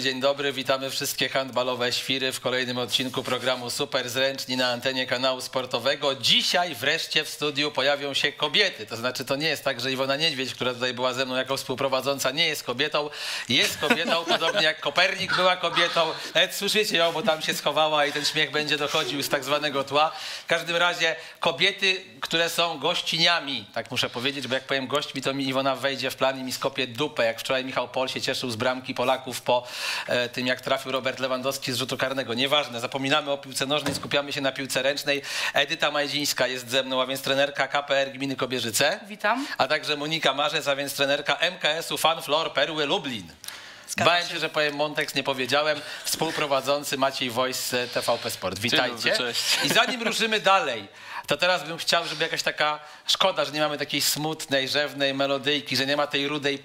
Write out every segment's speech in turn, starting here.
Dzień dobry. Witamy wszystkie handbalowe świry w kolejnym odcinku programu Super Zręczni na antenie kanału sportowego. Dzisiaj wreszcie w studiu pojawią się kobiety. To znaczy, to nie jest tak, że Iwona Niedźwiedź, która tutaj była ze mną jako współprowadząca, nie jest kobietą. Jest kobietą, podobnie jak Kopernik była kobietą. Nawet słyszycie ją, bo tam się schowała i ten śmiech będzie dochodził z tak zwanego tła. W każdym razie kobiety, które są gościniami, tak muszę powiedzieć, bo jak powiem gośćmi, to mi Iwona wejdzie w plan i mi skopie dupę. Jak wczoraj Michał Pol się cieszył z bramki Polaków po tym, jak trafił Robert Lewandowski z rzutu karnego. Nieważne, zapominamy o piłce nożnej, skupiamy się na piłce ręcznej. Edyta Majdzińska jest ze mną, a więc trenerka KPR Gminy Kobierzyce. Witam. A także Monika Marzec, a więc trenerka MKS-u FanFloor Perły Lublin. Bałem się, że powiem Montex, nie powiedziałem. Współprowadzący Maciej Wojs z TVP Sport. Witajcie. I zanim ruszymy dalej, to teraz bym chciał, żeby jakaś taka, szkoda, że nie mamy takiej smutnej, rzewnej melodyjki, że nie ma tej rudej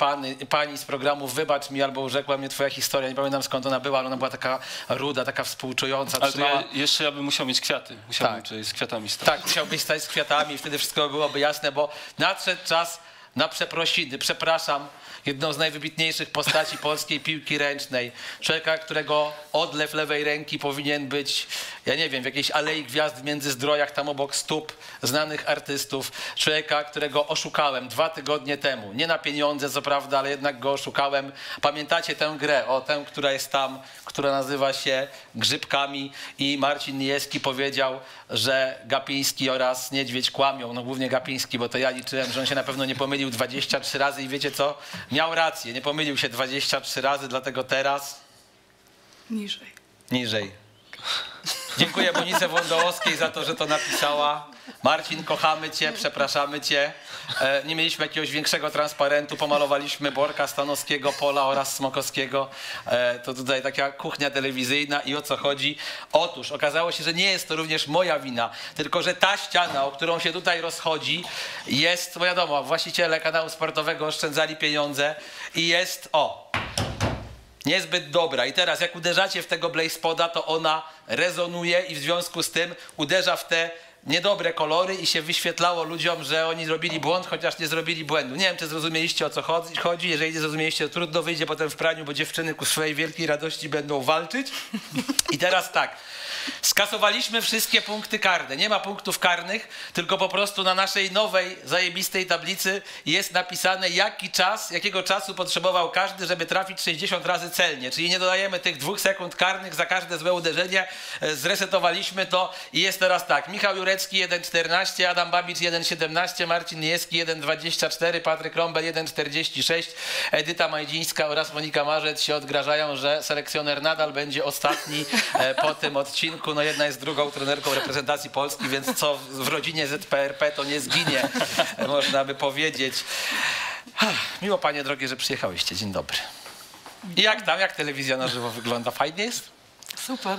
pani z programu Wybacz mi albo urzekła mnie twoja historia. Nie pamiętam skąd ona była, ale ona była taka ruda, taka współczująca. Ale trzymała... jeszcze ja bym musiał mieć kwiaty. Musiałbym z kwiatami stać. Tak, musiałbyś stać z kwiatami i wtedy wszystko byłoby jasne, bo nadszedł czas na przeprosiny. Przepraszam jedną z najwybitniejszych postaci polskiej piłki ręcznej. Człowieka, którego odlew lewej ręki powinien być, ja nie wiem, w jakiejś Alei Gwiazd w Międzyzdrojach, tam obok stóp znanych artystów. Człowieka, którego oszukałem 2 tygodnie temu. Nie na pieniądze, co prawda, ale jednak go oszukałem. Pamiętacie tę grę, o tę, która jest tam, która nazywa się Grzybkami i Marcin Nieski powiedział, że Gapiński oraz Niedźwiedź kłamią. No głównie Gapiński, bo to ja liczyłem, że on się na pewno nie pomylił 23 razy i wiecie co? Miał rację, nie pomylił się 23 razy, dlatego teraz... Niżej. Dziękuję Monice Włądołowskiej za to, że to napisała. Marcin, kochamy cię, przepraszamy cię. Nie mieliśmy jakiegoś większego transparentu, pomalowaliśmy Borka Stanowskiego, Pola oraz Smokowskiego. To tutaj taka kuchnia telewizyjna i o co chodzi? Otóż okazało się, że nie jest to również moja wina, tylko że ta ściana, o którą się tutaj rozchodzi, jest, bo wiadomo, właściciele kanału sportowego oszczędzali pieniądze i jest, niezbyt dobra. I teraz jak uderzacie w tego Blazepoda, to ona rezonuje i w związku z tym uderza w te niedobre kolory i się wyświetlało ludziom, że oni zrobili błąd, chociaż nie zrobili błędu. Nie wiem, czy zrozumieliście, o co chodzi. Jeżeli nie zrozumieliście, to trudno wyjdzie potem w praniu, bo dziewczyny ku swojej wielkiej radości będą walczyć. I teraz tak, skasowaliśmy wszystkie punkty karne. Nie ma punktów karnych, tylko po prostu na naszej nowej, zajebistej tablicy jest napisane, jakiego czasu potrzebował każdy, żeby trafić 60 razy celnie. Czyli nie dodajemy tych 2 sekund karnych za każde złe uderzenie. Zresetowaliśmy to i jest teraz tak. Michał Jurecki 1,14, Adam Babicz 1,17, Marcin Nieski 1,24, Patryk Rombel 1,46, Edyta Majdzińska oraz Monika Marzec się odgrażają, że selekcjoner nadal będzie ostatni po tym odcinku. No jedna jest drugą trenerką reprezentacji Polski, więc co w rodzinie ZPRP to nie zginie, można by powiedzieć. Miło panie drogie, że przyjechałyście. Dzień dobry. I jak telewizja na żywo wygląda? Fajnie jest? Super.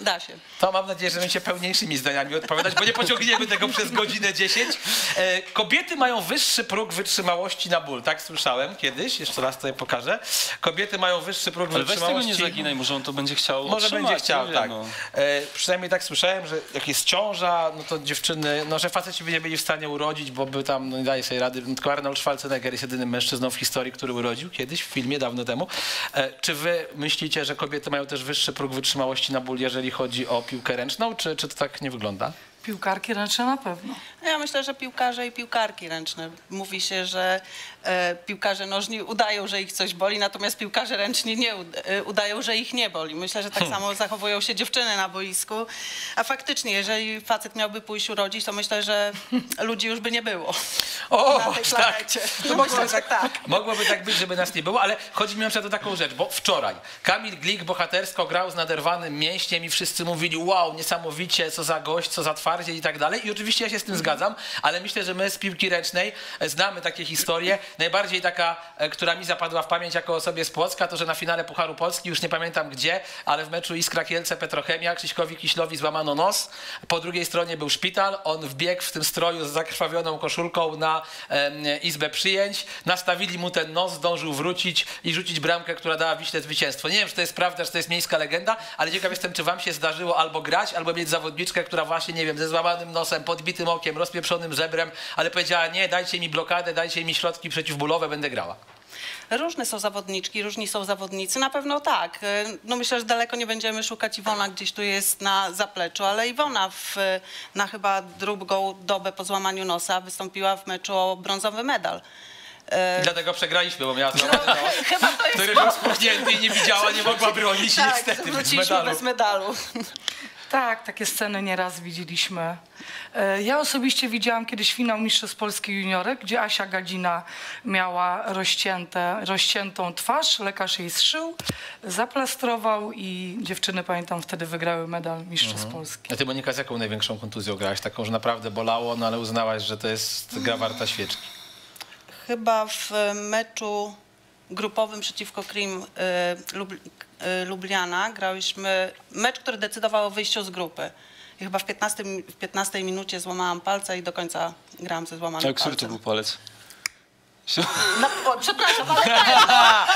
Da się. To mam nadzieję, że będziecie pełniejszymi zdaniami odpowiadać, bo nie pociągniemy tego przez godzinę 10. Kobiety mają wyższy próg wytrzymałości na ból. Tak słyszałem kiedyś. Jeszcze raz to pokażę. Kobiety mają wyższy próg wytrzymałości. Ale weź tego nie zaginaj, może on to będzie chciał tak. Przynajmniej tak słyszałem, że jak jest ciąża, no to dziewczyny, że faceci by nie byli w stanie urodzić, bo by tam, nie daje sobie rady. Tylko Arnold Schwarzenegger jest jedynym mężczyzną w historii, który urodził kiedyś w filmie dawno temu. Czy wy myślicie, że kobiety mają też wyższy próg wytrzymałości na ból, jeżeli chodzi o piłkę ręczną, czy to tak nie wygląda? Piłkarki ręczne na pewno. Ja myślę, że piłkarze i piłkarki ręczne. Mówi się, że piłkarze nożni udają, że ich coś boli, natomiast piłkarze ręczni nie udają, że ich nie boli. Myślę, że tak samo zachowują się dziewczyny na boisku. A faktycznie, jeżeli facet miałby pójść urodzić, to myślę, że ludzi już by nie było na tej planecie. No myślę, że tak. Mogłoby tak być, żeby nas nie było, ale chodzi mi na przykład o taką rzecz, bo wczoraj Kamil Glik bohatersko grał z naderwanym mięśniem i wszyscy mówili, wow, niesamowicie, co za gość, co za twarz. I tak dalej. I oczywiście ja się z tym zgadzam, ale myślę, że my z piłki ręcznej znamy takie historie. Najbardziej taka, która mi zapadła w pamięć jako osobie z Płocka, to że na finale Pucharu Polski, już nie pamiętam gdzie, ale w meczu Iskra Kielce Petrochemia Krzyśkowi Kiślowi złamano nos. Po drugiej stronie był szpital. On wbiegł w tym stroju z zakrwawioną koszulką na izbę przyjęć. Nastawili mu ten nos, zdążył wrócić i rzucić bramkę, która dała Wiśle zwycięstwo. Nie wiem, czy to jest prawda, czy to jest miejska legenda, ale ciekaw jestem, czy wam się zdarzyło albo grać, albo mieć zawodniczkę, która właśnie, nie wiem, ze złamanym nosem, podbitym okiem, rozpieprzonym żebrem, ale powiedziała, nie, dajcie mi blokadę, dajcie mi środki przeciwbólowe, będę grała. Różne są zawodniczki, różni są zawodnicy, na pewno tak. No myślę, że daleko nie będziemy szukać. Iwona gdzieś tu jest na zapleczu, ale Iwona na chyba drugą dobę po złamaniu nosa wystąpiła w meczu o brązowy medal. I dlatego przegraliśmy, bo miała złamany nos, który był spuchnięty i nie widziała, nie mogła bronić, tak, niestety wróciliśmy bez medalu. Tak, takie sceny nieraz widzieliśmy. Ja osobiście widziałam kiedyś finał Mistrzostw Polski Juniorek, gdzie Asia Gadzina miała rozciętą twarz, lekarz jej zszył, zaplastrował i dziewczyny, pamiętam, wtedy wygrały medal Mistrzostw Polski. A ty, Monika, z jaką największą kontuzją grałaś? Taką, że naprawdę bolało, no ale uznałaś, że to jest gra warta świeczki. Chyba w meczu grupowym przeciwko Krim Lubliana grałyśmy mecz, który decydował o wyjściu z grupy. I chyba w 15 minucie złamałam palca i do końca grałam ze złamanym palcem. Który to był palec? No, przepraszam, ale tak.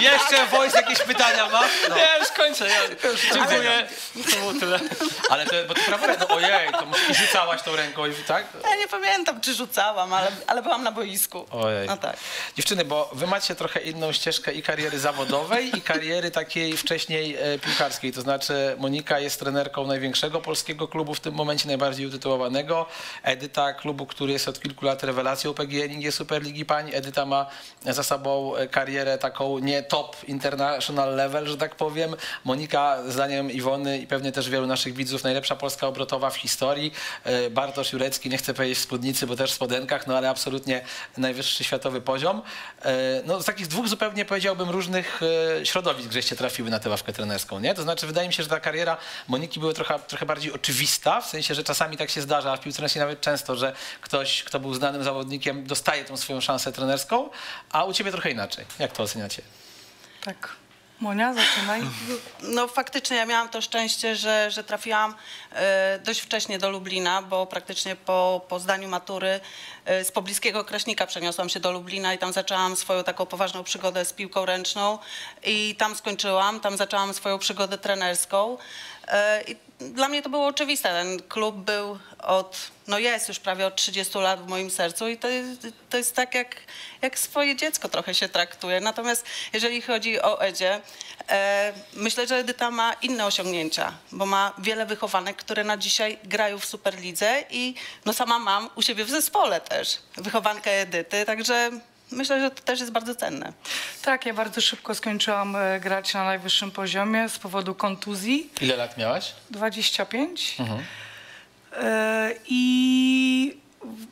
Jeszcze Wojs jakieś pytania ma? No. Ja już kończę, dziękuję. To było tyle. Ale to, bo ty prawo, no, ojej, to i rzucałaś tą ręką, tak? Ja nie pamiętam, czy rzucałam, ale byłam na boisku. Ojej. No tak. Dziewczyny, bo wy macie trochę inną ścieżkę i kariery zawodowej, i kariery takiej wcześniej piłkarskiej. To znaczy Monika jest trenerką największego polskiego klubu, w tym momencie najbardziej utytułowanego. Edyta klubu, który jest od kilku lat rewelacją PGNiG Superligi Pań. Edyta ma za sobą karierę taką nie top international level, że tak powiem. Monika, zdaniem Iwony i pewnie też wielu naszych widzów, najlepsza polska obrotowa w historii. Bartosz Jurecki, nie chcę powiedzieć w spódnicy, bo też w spodenkach, no ale absolutnie najwyższy światowy poziom. No z takich dwóch zupełnie, powiedziałbym, różnych środowisk, żeście trafiły na tę ławkę trenerską, nie? To znaczy wydaje mi się, że ta kariera Moniki była trochę bardziej oczywista, w sensie, że czasami tak się zdarza, a w piłce nożnej nawet często, że ktoś, kto był znanym zawodnikiem, dostaje tą swoją szansę trenerską, a u ciebie trochę inaczej. Jak to oceniacie? Tak. Monia, zaczynaj. No faktycznie ja miałam to szczęście, że trafiłam dość wcześnie do Lublina, bo praktycznie po zdaniu matury z pobliskiego Kraśnika przeniosłam się do Lublina i tam zaczęłam swoją taką poważną przygodę z piłką ręczną i tam skończyłam, tam zaczęłam swoją przygodę trenerską. I dla mnie to było oczywiste. Ten klub był jest już prawie od 30 lat w moim sercu i to jest tak, jak swoje dziecko trochę się traktuje. Natomiast jeżeli chodzi o Edzie, myślę, że Edyta ma inne osiągnięcia, bo ma wiele wychowanek, które na dzisiaj grają w Superlidze i no sama mam u siebie w zespole też wychowankę Edyty, także... Myślę, że to też jest bardzo cenne. Tak, ja bardzo szybko skończyłam grać na najwyższym poziomie z powodu kontuzji. Ile lat miałaś? 25. I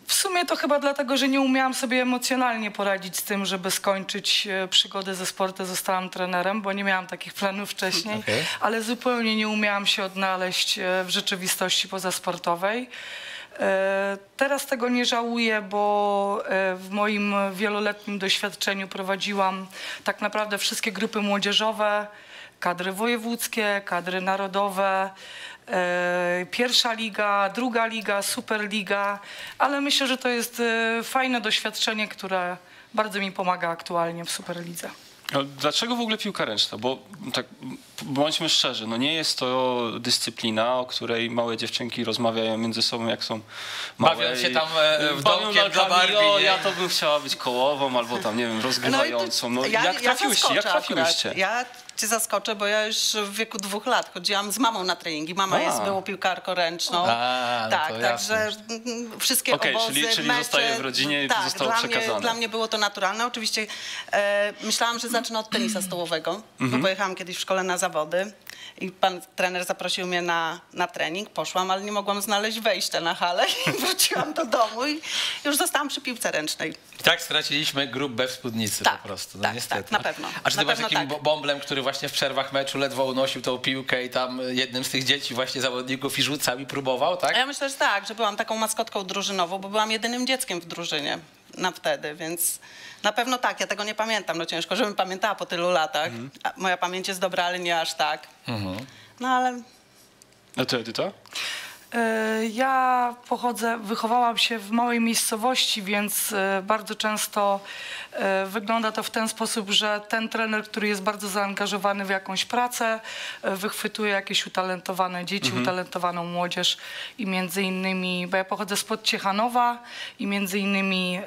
w sumie to chyba dlatego, że nie umiałam sobie emocjonalnie poradzić z tym, żeby skończyć przygodę ze sportem. Zostałam trenerem, bo nie miałam takich planów wcześniej, ale zupełnie nie umiałam się odnaleźć w rzeczywistości pozasportowej. Teraz tego nie żałuję, bo w moim wieloletnim doświadczeniu prowadziłam tak naprawdę wszystkie grupy młodzieżowe, kadry wojewódzkie, kadry narodowe, pierwsza liga, druga liga, superliga, ale myślę, że to jest fajne doświadczenie, które bardzo mi pomaga aktualnie w Superlidze. Dlaczego w ogóle piłka ręczna? Bo tak, bądźmy szczerzy, no nie jest to dyscyplina, o której małe dziewczynki rozmawiają między sobą, jak są małe. Bawią się tam w domkiem dla Barbie. O, ja to bym chciała być kołową albo tam, nie wiem, rozgrywającą. No, jak trafiłyście? Ja cię zaskoczę, bo ja już w wieku 2 lat chodziłam z mamą na treningi. Mama była piłkarką ręczną. Tak, także wszystkie obozy, czyli mecze, zostaje w rodzinie i zostało przekazane. Dla mnie było to naturalne. Oczywiście myślałam, że zaczynam od tenisa stołowego, bo pojechałam kiedyś w szkole na zawody i pan trener zaprosił mnie na trening. Poszłam, ale nie mogłam znaleźć wejścia na halę i wróciłam do domu i już zostałam przy piłce ręcznej. I tak straciliśmy grupę w spódnicy po prostu, no niestety. Tak, na pewno. A czy ty byłaś takim bąblem, który właśnie w przerwach meczu ledwo unosił tą piłkę i tam jednym z tych dzieci właśnie zawodników i rzucał i próbował, tak? A ja myślę, że tak, że byłam taką maskotką drużynową, bo byłam jedynym dzieckiem w drużynie wtedy, więc na pewno tak, ja tego nie pamiętam, no ciężko, żebym pamiętała po tylu latach. Moja pamięć jest dobra, ale nie aż tak. No ale... A ty, Edyta? Ja wychowałam się w małej miejscowości, więc bardzo często wygląda to w ten sposób, że ten trener, który jest bardzo zaangażowany w jakąś pracę, wychwytuje jakieś utalentowane dzieci, utalentowaną młodzież i między innymi, bo ja pochodzę spod Ciechanowa i między innymi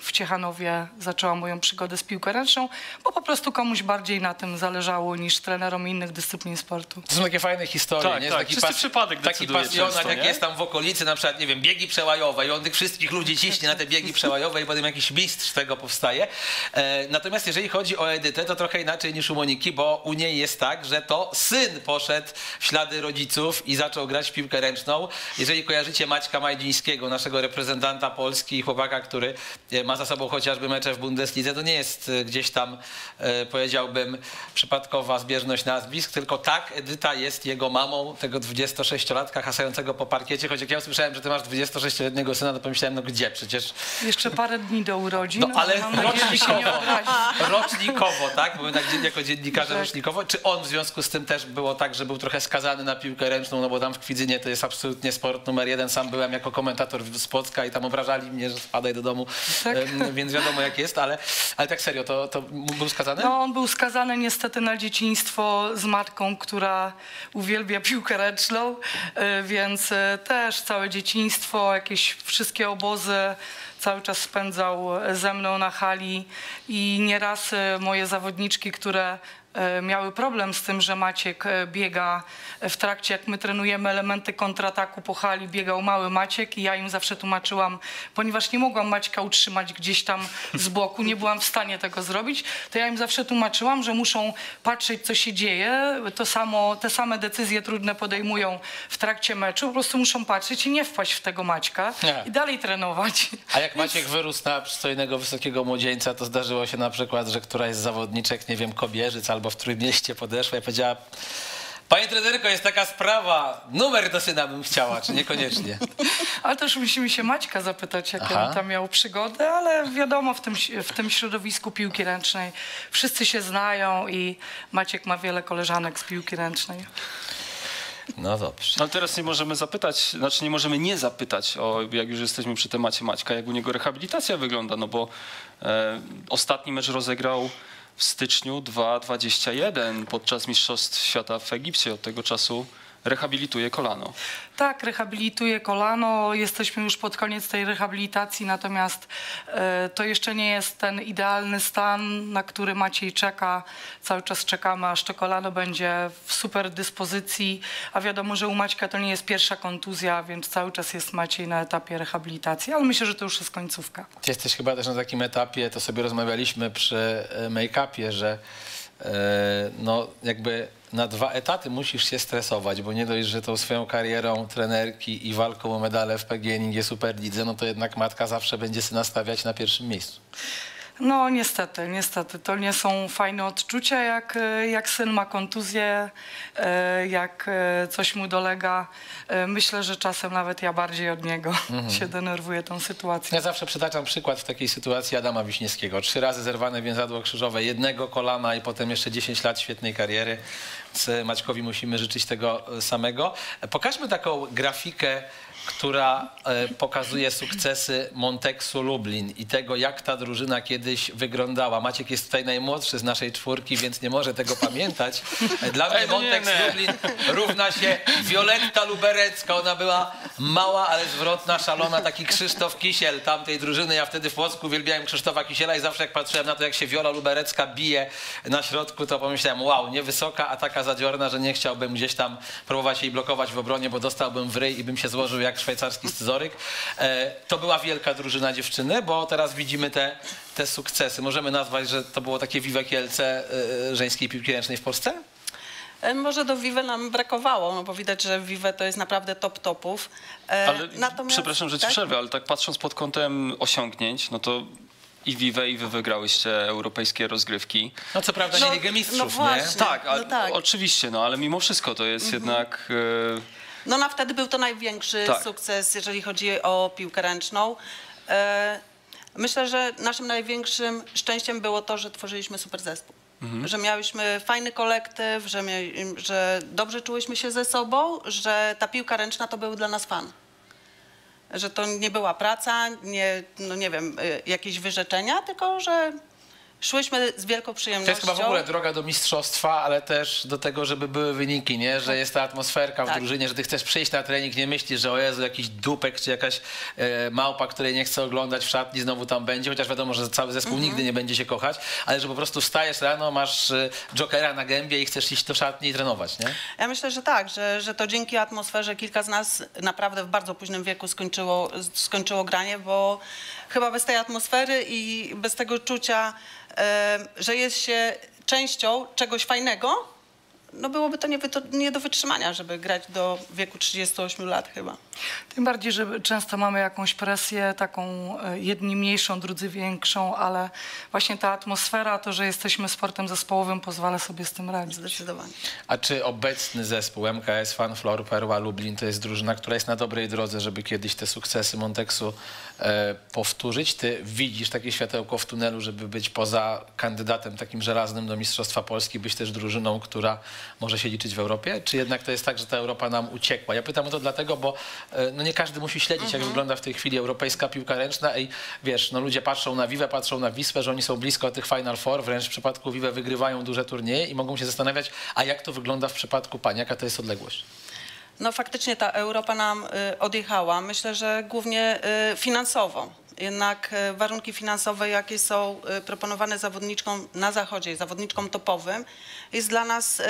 w Ciechanowie zaczęłam moją przygodę z piłką ręczną, bo po prostu komuś bardziej na tym zależało niż trenerom innych dyscyplin sportu. To są takie fajne historie, tak, nie? Tak. Czysty przypadek decyduje często, nie? Jak jest tam w okolicy, na przykład, nie wiem, biegi przełajowe i on tych wszystkich ludzi ciśnie na te biegi przełajowe i potem jakiś mistrz tego powstaje. Natomiast jeżeli chodzi o Edytę, to trochę inaczej niż u Moniki, bo u niej jest tak, że to syn poszedł w ślady rodziców i zaczął grać w piłkę ręczną. Jeżeli kojarzycie Maćka Majdzinskiego, naszego reprezentanta Polski i chłopaka, który ma za sobą chociażby mecze w Bundeslidze, to nie jest gdzieś tam, powiedziałbym, przypadkowa zbieżność nazwisk, tylko tak, Edyta jest jego mamą, tego 26-latka hasającego po parkiecie, choć jak ja usłyszałem, że ty masz 26-letniego syna, to pomyślałem, no gdzie przecież... Jeszcze parę dni do urodzin. No ale rocznikowo, tak? Bo jednak jako dziennikarze rocznikowo. Czy on w związku z tym też było tak, że był trochę skazany na piłkę ręczną, no bo tam w Kwidzynie to jest absolutnie sport numer 1. Sam byłem jako komentator z Płocka i tam obrażali mnie, że spadaj do domu, tak? Więc wiadomo jak jest, ale tak serio, to był skazany? No on był skazany niestety na dzieciństwo z matką, która uwielbia piłkę ręczną, więc też całe dzieciństwo, jakieś wszystkie obozy cały czas spędzał ze mną na hali i nieraz moje zawodniczki, które miały problem z tym, że Maciek biega w trakcie, jak my trenujemy elementy kontrataku po hali, biegał mały Maciek i ja im zawsze tłumaczyłam, ponieważ nie mogłam Maćka utrzymać gdzieś tam z boku, nie byłam w stanie tego zrobić, to ja im zawsze tłumaczyłam, że muszą patrzeć, co się dzieje, te same decyzje trudne podejmują w trakcie meczu, po prostu muszą patrzeć i nie wpaść w tego Maćka i dalej trenować. A jak Maciek wyrósł na przystojnego, wysokiego młodzieńca, to zdarzyło się na przykład, że któraś z zawodniczek, nie wiem, Kobierzyc albo w Trójmieście podeszła i powiedziała: panie trenerko, jest taka sprawa, numer do syna bym chciała, czy niekoniecznie? Ale też musimy się Maćka zapytać, jak on tam miał przygodę, ale wiadomo, w tym środowisku piłki ręcznej wszyscy się znają i Maciek ma wiele koleżanek z piłki ręcznej. No dobrze. Ale teraz nie możemy zapytać, znaczy nie możemy nie zapytać, jak już jesteśmy przy temacie Maćka, jak u niego rehabilitacja wygląda, no bo ostatni mecz rozegrał w styczniu 2021 podczas Mistrzostw Świata w Egipcie. Od tego czasu rehabilituje kolano. Tak, rehabilituje kolano. Jesteśmy już pod koniec tej rehabilitacji, natomiast to jeszcze nie jest ten idealny stan, na który Maciej czeka. Cały czas czekamy, aż to kolano będzie w super dyspozycji, a wiadomo, że u Maćka to nie jest pierwsza kontuzja, więc cały czas jest Maciej na etapie rehabilitacji, ale myślę, że to już jest końcówka. Jesteś chyba też na takim etapie, to sobie rozmawialiśmy przy make-upie, że no jakby na dwa etaty musisz się stresować, bo nie dość, że tą swoją karierą trenerki i walką o medale w PGNiG Superlidze, no to jednak matka zawsze będzie się nastawiać na pierwszym miejscu. No niestety, niestety. To nie są fajne odczucia, jak syn ma kontuzję, jak coś mu dolega. Myślę, że czasem nawet ja bardziej od niego się denerwuję tą sytuacją. Ja zawsze przytaczam przykład w takiej sytuacji Adama Wiśniewskiego. 3 razy zerwane więzadło krzyżowe, 1 kolana i potem jeszcze 10 lat świetnej kariery. Maćkowi musimy życzyć tego samego. Pokażmy taką grafikę, która pokazuje sukcesy Montexu Lublin i tego, jak ta drużyna kiedyś wyglądała. Maciek jest tutaj najmłodszy z naszej 4, więc nie może tego pamiętać. Dla mnie Montex Lublin równa się Wioletta Luberecka. Ona była mała, ale zwrotna, szalona, taki Krzysztof Kisiel tamtej drużyny. Ja wtedy w Płocku uwielbiałem Krzysztofa Kisiela i zawsze jak patrzyłem na to, jak się Wiola Luberecka bije na środku, to pomyślałem, wow, niewysoka, a taka zadziorna, że nie chciałbym gdzieś tam próbować jej blokować w obronie, bo dostałbym w ryj i bym się złożył jak szwajcarski scyzoryk. To była wielka drużyna dziewczyny, bo teraz widzimy te sukcesy. Możemy nazwać, że to było takie Vive Kielce żeńskiej piłki ręcznej w Polsce? Może do Vive nam brakowało, no bo widać, że Vive to jest naprawdę top topów. Ale przepraszam, że ci przerwę, ale tak patrząc pod kątem osiągnięć, no to i Vive, i wy wygrałyście europejskie rozgrywki. No co prawda nie Ligę Mistrzów, nie? Tak, oczywiście, no ale mimo wszystko to jest jednak... No na wtedy był to największy sukces, jeżeli chodzi o piłkę ręczną. Myślę, że naszym największym szczęściem było to, że tworzyliśmy super zespół. że miałyśmy fajny kolektyw, że dobrze czułyśmy się ze sobą, że ta piłka ręczna to był dla nas fan. Że to nie była praca, nie, no nie wiem, jakieś wyrzeczenia, tylko że szłyśmy z wielką przyjemnością. To jest chyba w ogóle droga do mistrzostwa, ale też do tego, żeby były wyniki, nie? Że jest ta atmosferka w drużynie, że ty chcesz przyjść na trening, nie myślisz, że o Jezu, jakiś dupek czy jakaś małpa, której nie chce oglądać w szatni, znowu tam będzie, chociaż wiadomo, że cały zespół nigdy nie będzie się kochać, ale że po prostu wstajesz rano, masz jokera na gębie i chcesz iść do szatni i trenować, nie? Ja myślę, że tak, że to dzięki atmosferze kilka z nas naprawdę w bardzo późnym wieku skończyło granie, bo chyba bez tej atmosfery i bez tego czucia, że jest się częścią czegoś fajnego, no byłoby to nie do wytrzymania, żeby grać do wieku 38 lat chyba. Tym bardziej, że często mamy jakąś presję, taką jedni mniejszą, drudzy większą, ale właśnie ta atmosfera, to, że jesteśmy sportem zespołowym, pozwala sobie z tym radzić. Zdecydowanie. A czy obecny zespół MKS FanFloor Perła Lublin to jest drużyna, która jest na dobrej drodze, żeby kiedyś te sukcesy Monteksu powtórzyć? Ty widzisz takie światełko w tunelu, żeby być poza kandydatem takim żelaznym do Mistrzostwa Polski, być też drużyną, która może się liczyć w Europie? Czy jednak to jest tak, że ta Europa nam uciekła? Ja pytam o to dlatego, bo no nie każdy musi śledzić, jak wygląda w tej chwili europejska piłka ręczna i wiesz, no ludzie patrzą na Vivę, patrzą na Wisłę, że oni są blisko tych Final Four, wręcz w przypadku Vivę wygrywają duże turnieje i mogą się zastanawiać, a jak to wygląda w przypadku pani, jaka to jest odległość? No faktycznie ta Europa nam odjechała, myślę, że głównie finansowo. Jednak warunki finansowe, jakie są proponowane zawodniczkom na zachodzie, zawodniczkom topowym, jest dla nas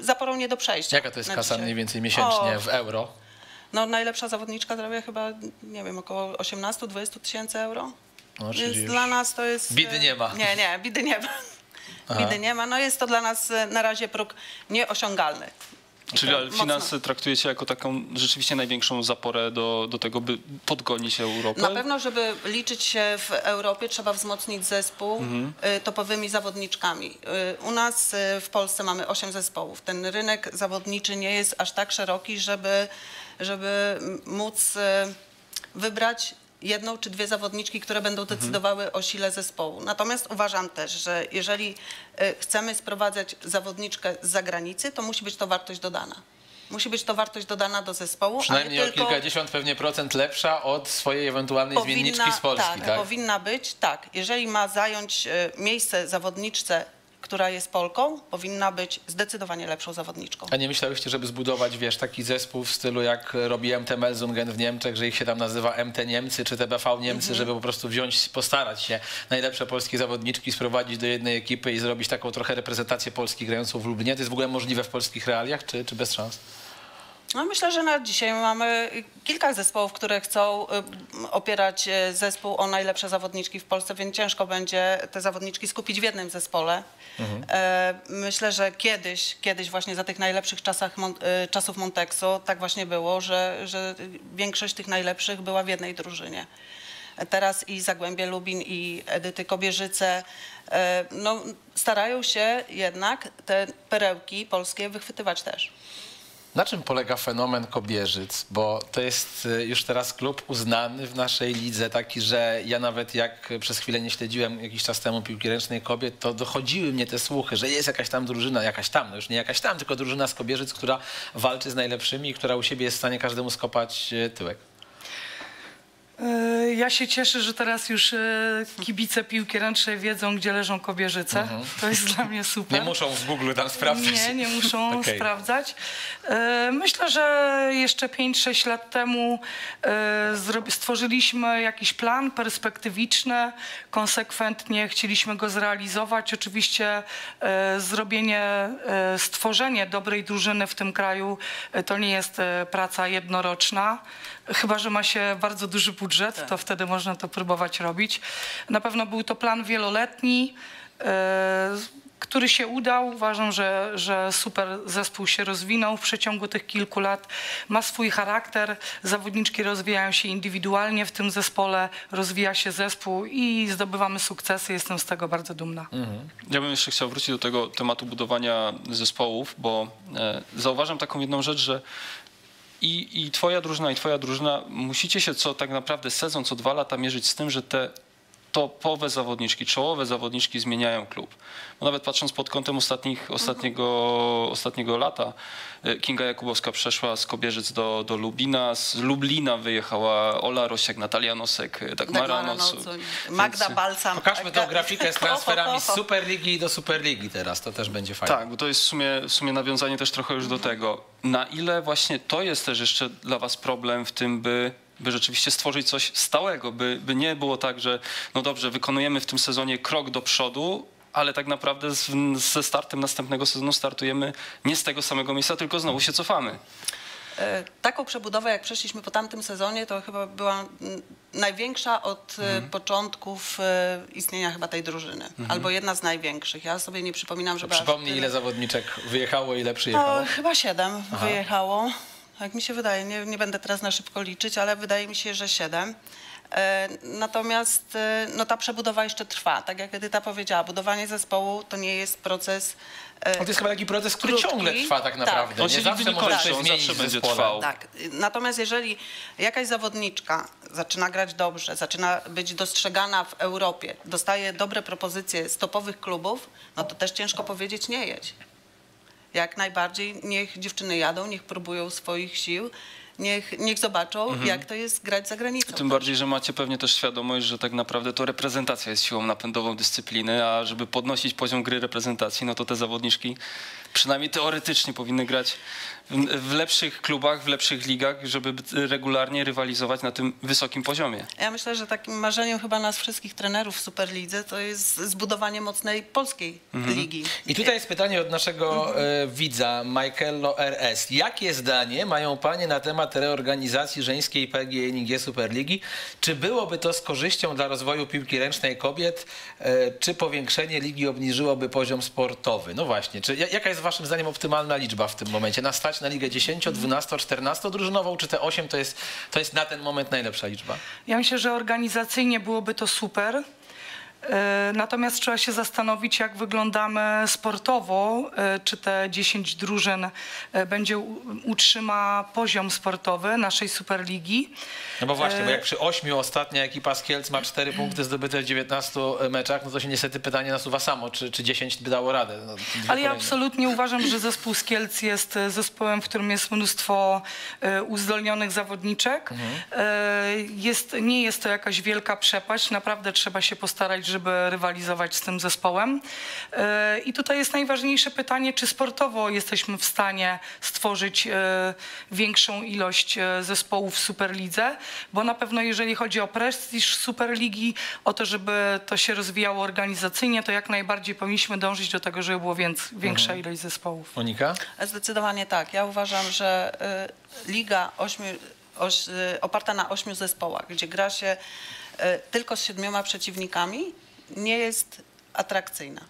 zaporą nie do przejścia. Jaka to jest kasa mniej więcej miesięcznie w euro? No najlepsza zawodniczka zarabia chyba, nie wiem, około 18-20 tysięcy euro. No, czyli więc dla nas to jest... Bidy nie ma. Nie, bidy nie ma. Bidy nie ma. No jest to dla nas na razie próg nieosiągalny. Czyli finanse traktujecie jako taką rzeczywiście największą zaporę do tego, by podgonić Europę? Na pewno, żeby liczyć się w Europie, trzeba wzmocnić zespół topowymi zawodniczkami. U nas w Polsce mamy 8 zespołów. Ten rynek zawodniczy nie jest aż tak szeroki, żeby móc wybrać jedną czy dwie zawodniczki, które będą decydowały o sile zespołu. Natomiast uważam też, że jeżeli chcemy sprowadzać zawodniczkę z zagranicy, to musi być to wartość dodana. Musi być to wartość dodana do zespołu. Przynajmniej a nie tylko o kilkadziesiąt pewnie procent lepsza od swojej ewentualnej zmienniczki z Polski. Tak, powinna być, tak. Jeżeli ma zająć miejsce zawodniczce, która jest Polką, powinna być zdecydowanie lepszą zawodniczką. A nie myślałyście, żeby zbudować, wiesz, taki zespół w stylu jak robi MT Melsungen w Niemczech, że ich się tam nazywa MT Niemcy czy TBV Niemcy, żeby po prostu wziąć, postarać się najlepsze polskie zawodniczki sprowadzić do jednej ekipy i zrobić taką trochę reprezentację Polski grającą w Lublinie? To jest w ogóle możliwe w polskich realiach, czy bez szans? No myślę, że na dzisiaj mamy kilka zespołów, które chcą opierać zespół o najlepsze zawodniczki w Polsce, więc ciężko będzie te zawodniczki skupić w jednym zespole. Myślę, że kiedyś właśnie za tych najlepszych czasów Monteksu tak właśnie było, że większość tych najlepszych była w jednej drużynie. Teraz i Zagłębie Lubin, i Edyty Kobierzyce no, starają się jednak te perełki polskie wychwytywać też. Na czym polega fenomen Kobierzyc? Bo to jest już teraz klub uznany w naszej lidze, taki, że ja nawet jak przez chwilę nie śledziłem jakiś czas temu piłki ręcznej kobiet, to dochodziły mnie te słuchy, że jest jakaś tam drużyna, no już nie jakaś tam, tylko drużyna z Kobierzyc, która walczy z najlepszymi i która u siebie jest w stanie każdemu skopać tyłek. Ja się cieszę, że teraz już kibice piłki ręcznej wiedzą, gdzie leżą Kobierzyce. To jest dla mnie super. Nie muszą w Google tam sprawdzać. Nie muszą sprawdzać. Myślę, że jeszcze 5-6 lat temu stworzyliśmy jakiś plan perspektywiczny. Konsekwentnie chcieliśmy go zrealizować. Oczywiście stworzenie dobrej drużyny w tym kraju to nie jest praca jednoroczna. Chyba że ma się bardzo duży budżet, to wtedy można to próbować robić. Na pewno był to plan wieloletni, który się udał. Uważam, że super zespół się rozwinął w przeciągu tych kilku lat. Ma swój charakter, zawodniczki rozwijają się indywidualnie w tym zespole, rozwija się zespół i zdobywamy sukcesy. Jestem z tego bardzo dumna. Ja bym jeszcze chciał wrócić do tego tematu budowania zespołów, bo zauważam taką jedną rzecz, że i twoja drużyna musicie się tak naprawdę sezon, co 2 lata mierzyć z tym, że te topowe zawodniczki, czołowe zawodniczki zmieniają klub. Bo nawet patrząc pod kątem ostatniego lata, Kinga Jakubowska przeszła z Kobierzyc do Lubina, z Lublina wyjechała Ola Rosiak, Natalia Nosek, Dagmara Nocu, Magda Balsam. Pokażmy tę grafikę z transferami z Superligi do Superligi teraz, to też będzie fajne. Tak, bo to jest w sumie nawiązanie też trochę już do tego. Na ile właśnie to jest też jeszcze dla was problem w tym, by rzeczywiście stworzyć coś stałego, by nie było tak, że no dobrze, wykonujemy w tym sezonie krok do przodu, ale tak naprawdę ze startem następnego sezonu startujemy nie z tego samego miejsca, tylko znowu się cofamy. Taką przebudowę, jak przeszliśmy po tamtym sezonie, to chyba była największa od początków istnienia chyba tej drużyny. Albo jedna z największych. Ja sobie nie przypominam, że... Przypomnij, ile zawodniczek wyjechało, ile przyjechało? Chyba 7 wyjechało. Jak mi się wydaje, nie będę teraz na szybko liczyć, ale wydaje mi się, że 7. Natomiast no, ta przebudowa jeszcze trwa. Tak jak Edyta powiedziała, budowanie zespołu to nie jest proces... To jest chyba taki proces, który ciągle trwa tak naprawdę. Tak. On się zawsze może coś zmienić, zawsze będzie trwał. Tak. Natomiast jeżeli jakaś zawodniczka zaczyna grać dobrze, zaczyna być dostrzegana w Europie, dostaje dobre propozycje z topowych klubów, no to też ciężko powiedzieć nie jedź. Jak najbardziej niech dziewczyny jadą, niech próbują swoich sił, niech zobaczą, jak to jest grać za granicą. Tym bardziej, że macie pewnie też świadomość, że tak naprawdę to reprezentacja jest siłą napędową dyscypliny, a żeby podnosić poziom gry reprezentacji, no to te zawodniczki przynajmniej teoretycznie powinny grać w lepszych klubach, w lepszych ligach, żeby regularnie rywalizować na tym wysokim poziomie. Ja myślę, że takim marzeniem chyba nas wszystkich trenerów w Superlidze to jest zbudowanie mocnej polskiej ligi. I tutaj jest pytanie od naszego widza, Michaelo RS. Jakie zdanie mają panie na temat reorganizacji żeńskiej PGNiG Superligi? Czy byłoby to z korzyścią dla rozwoju piłki ręcznej kobiet? Czy powiększenie ligi obniżyłoby poziom sportowy? No właśnie, czy jaka jest waszym zdaniem optymalna liczba w tym momencie? Na stać na ligę 10, 12, 14 drużynową, czy te 8 to jest na ten moment najlepsza liczba? Ja myślę, że organizacyjnie byłoby to super. Natomiast trzeba się zastanowić, jak wyglądamy sportowo, czy te 10 drużyn utrzyma poziom sportowy naszej Superligi. No bo właśnie, bo jak przy 8 ostatnia ekipa z Kielc ma 4 punkty zdobyte w 19 meczach, no to się niestety pytanie nasuwa samo, czy 10 by dało radę. No, ale ja absolutnie uważam, że zespół z Kielc jest zespołem, w którym jest mnóstwo uzdolnionych zawodniczek. Nie jest to jakaś wielka przepaść, naprawdę trzeba się postarać, żeby rywalizować z tym zespołem. I tutaj jest najważniejsze pytanie, czy sportowo jesteśmy w stanie stworzyć większą ilość zespołów w Superlidze, bo na pewno jeżeli chodzi o prestiż Superligi, o to, żeby to się rozwijało organizacyjnie, to jak najbardziej powinniśmy dążyć do tego, żeby było większa ilość zespołów. Monika? Zdecydowanie tak. Ja uważam, że liga oparta na 8 zespołach, gdzie gra się tylko z 7 przeciwnikami, nie jest atrakcyjna.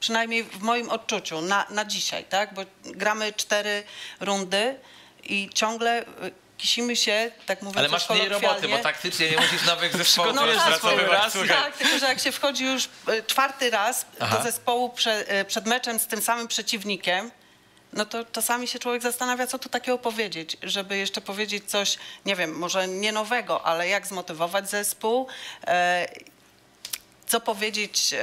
Przynajmniej w moim odczuciu na dzisiaj, tak? Bo gramy 4 rundy i ciągle kisimy się, tak mówiąc. Ale masz mniej roboty, bo taktycznie nie musisz nowych zespołów rozpracowywać. Tak, tylko że jak się wchodzi już 4. raz do zespołu przed meczem z tym samym przeciwnikiem, no to czasami się człowiek zastanawia, co tu takiego powiedzieć, żeby jeszcze powiedzieć coś, nie wiem, może nie nowego, ale jak zmotywować zespół, co powiedzieć,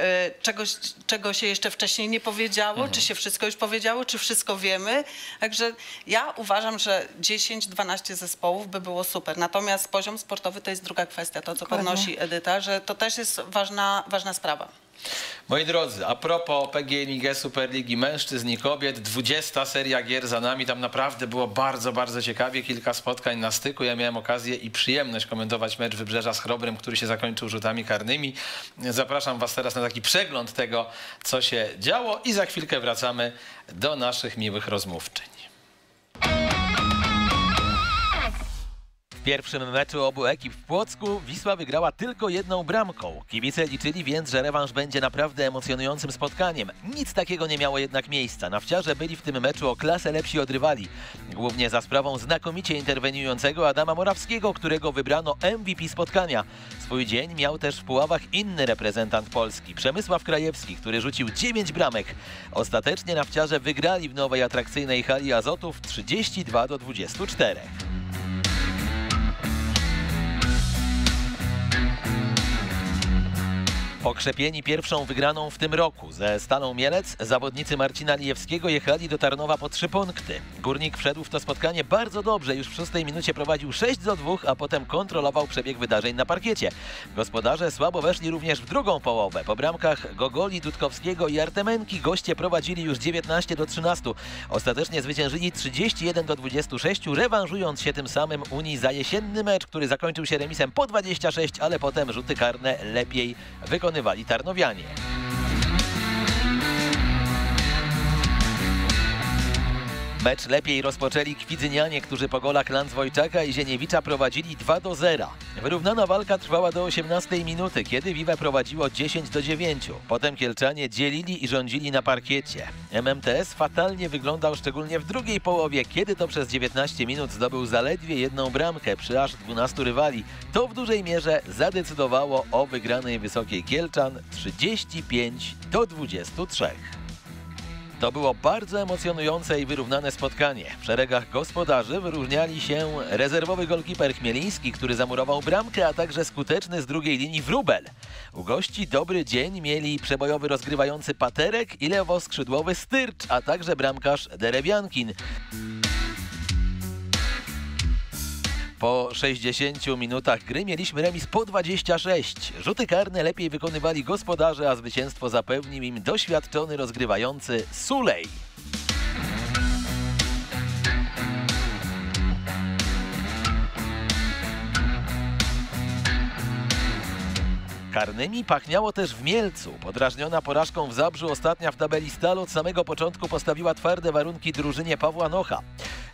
czegoś, czego się jeszcze wcześniej nie powiedziało, czy się wszystko już powiedziało, czy wszystko wiemy. Także ja uważam, że 10-12 zespołów by było super. Natomiast poziom sportowy to jest druga kwestia, to co podnosi Edyta, że to też jest ważna sprawa. Moi drodzy, a propos PGNiG Superligi mężczyzn i kobiet, 20. seria gier za nami, tam naprawdę było bardzo, bardzo ciekawie, kilka spotkań na styku. Ja miałem okazję i przyjemność komentować mecz Wybrzeża z Chrobrym, który się zakończył rzutami karnymi. Zapraszam was teraz na taki przegląd tego, co się działo i za chwilkę wracamy do naszych miłych rozmówczyń. W pierwszym meczu obu ekip w Płocku Wisła wygrała tylko 1 bramką. Kibice liczyli więc, że rewanż będzie naprawdę emocjonującym spotkaniem. Nic takiego nie miało jednak miejsca. Nawciarze byli w tym meczu o klasę lepsi od rywali. Głównie za sprawą znakomicie interweniującego Adama Morawskiego, którego wybrano MVP spotkania. Swój dzień miał też w Puławach inny reprezentant Polski, Przemysław Krajewski, który rzucił 9 bramek. Ostatecznie nawciarze wygrali w nowej atrakcyjnej hali Azotów 32-24. Pokrzepieni pierwszą wygraną w tym roku ze Stalą Mielec, zawodnicy Marcina Lijewskiego jechali do Tarnowa po 3 punkty. Górnik wszedł w to spotkanie bardzo dobrze, już w 6. minucie prowadził 6-2, a potem kontrolował przebieg wydarzeń na parkiecie. Gospodarze słabo weszli również w drugą połowę. Po bramkach Gogoli, Dudkowskiego i Artemenki goście prowadzili już 19-13. Ostatecznie zwyciężyli 31-26, rewanżując się tym samym Unii za jesienny mecz, który zakończył się remisem po 26, ale potem rzuty karne lepiej wykonywali tarnowianie. Mecz lepiej rozpoczęli kwidzynianie, którzy po golach Landzwojczaka i Zieniewicza prowadzili 2-0. Wyrównana walka trwała do 18 minuty, kiedy Vive prowadziło 10-9. Potem kielczanie dzielili i rządzili na parkiecie. MMTS fatalnie wyglądał, szczególnie w drugiej połowie, kiedy to przez 19 minut zdobył zaledwie 1 bramkę przy aż 12 rywali. To w dużej mierze zadecydowało o wygranej wysokiej Kielczan 35-23. To było bardzo emocjonujące i wyrównane spotkanie. W szeregach gospodarzy wyróżniali się rezerwowy golkiper Chmieliński, który zamurował bramkę, a także skuteczny z drugiej linii Wróbel. U gości dobry dzień mieli przebojowy rozgrywający Paterek i lewoskrzydłowy Styrcz, a także bramkarz Derebiankin. Po 60 minutach gry mieliśmy remis po 26. Rzuty karne lepiej wykonywali gospodarze, a zwycięstwo zapewnił im doświadczony rozgrywający Sulej. Karnymi pachniało też w Mielcu. Podrażniona porażką w Zabrzu ostatnia w tabeli Stal od samego początku postawiła twarde warunki drużynie Pawła Nocha.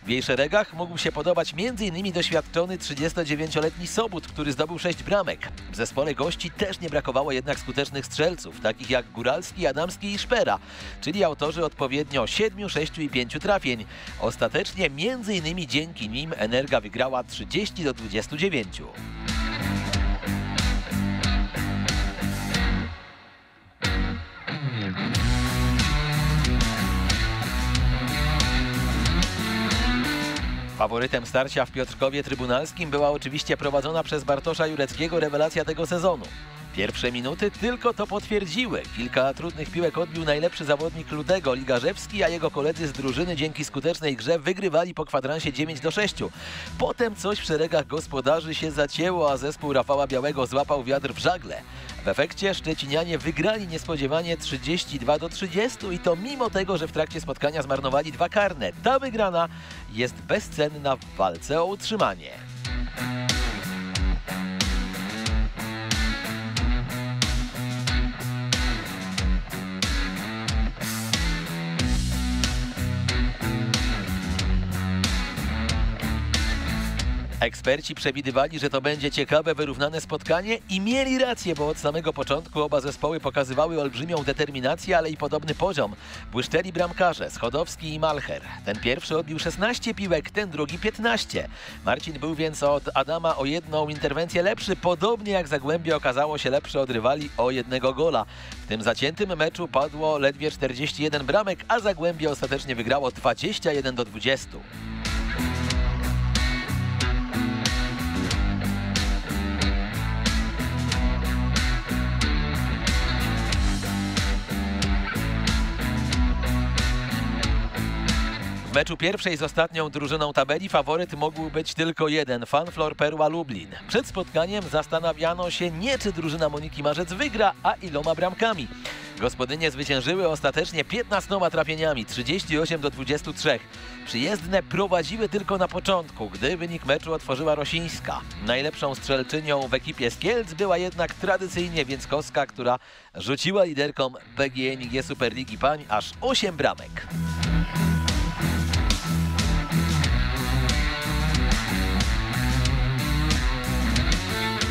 W jej szeregach mógł się podobać m.in. doświadczony 39-letni Sobót, który zdobył 6 bramek. W zespole gości też nie brakowało jednak skutecznych strzelców, takich jak Góralski, Adamski i Szpera, czyli autorzy odpowiednio 7, 6 i 5 trafień. Ostatecznie m.in. dzięki nim Energa wygrała 30-29. Faworytem starcia w Piotrkowie Trybunalskim była oczywiście prowadzona przez Bartosza Jureckiego rewelacja tego sezonu. Pierwsze minuty tylko to potwierdziły. Kilka trudnych piłek odbił najlepszy zawodnik Ludego, Ligarzewski, a jego koledzy z drużyny dzięki skutecznej grze wygrywali po kwadransie 9-6. Potem coś w szeregach gospodarzy się zacięło, a zespół Rafała Białego złapał wiatr w żagle. W efekcie szczecinianie wygrali niespodziewanie 32-30 i to mimo tego, że w trakcie spotkania zmarnowali 2 karne. Ta wygrana jest bezcenna w walce o utrzymanie. Eksperci przewidywali, że to będzie ciekawe, wyrównane spotkanie i mieli rację, bo od samego początku oba zespoły pokazywały olbrzymią determinację, ale i podobny poziom. Błyszczeli bramkarze Schodowski i Malcher. Ten pierwszy odbił 16 piłek, ten drugi 15. Marcin był więc od Adama o 1 interwencję lepszy, podobnie jak Zagłębie okazało się lepszy od rywali o 1 gola. W tym zaciętym meczu padło ledwie 41 bramek, a Zagłębie ostatecznie wygrało 21-20. W meczu pierwszej z ostatnią drużyną tabeli faworyt mógł być tylko jeden, FanFloor Perła Lublin. Przed spotkaniem zastanawiano się nie czy drużyna Moniki Marzec wygra, a iloma bramkami. Gospodynie zwyciężyły ostatecznie 15 trafieniami, 38-23. Przyjezdne prowadziły tylko na początku, gdy wynik meczu otworzyła Rosińska. Najlepszą strzelczynią w ekipie z Kielc była jednak tradycyjnie Więckowska, która rzuciła liderkom PGNiG Superligi Pań aż 8 bramek.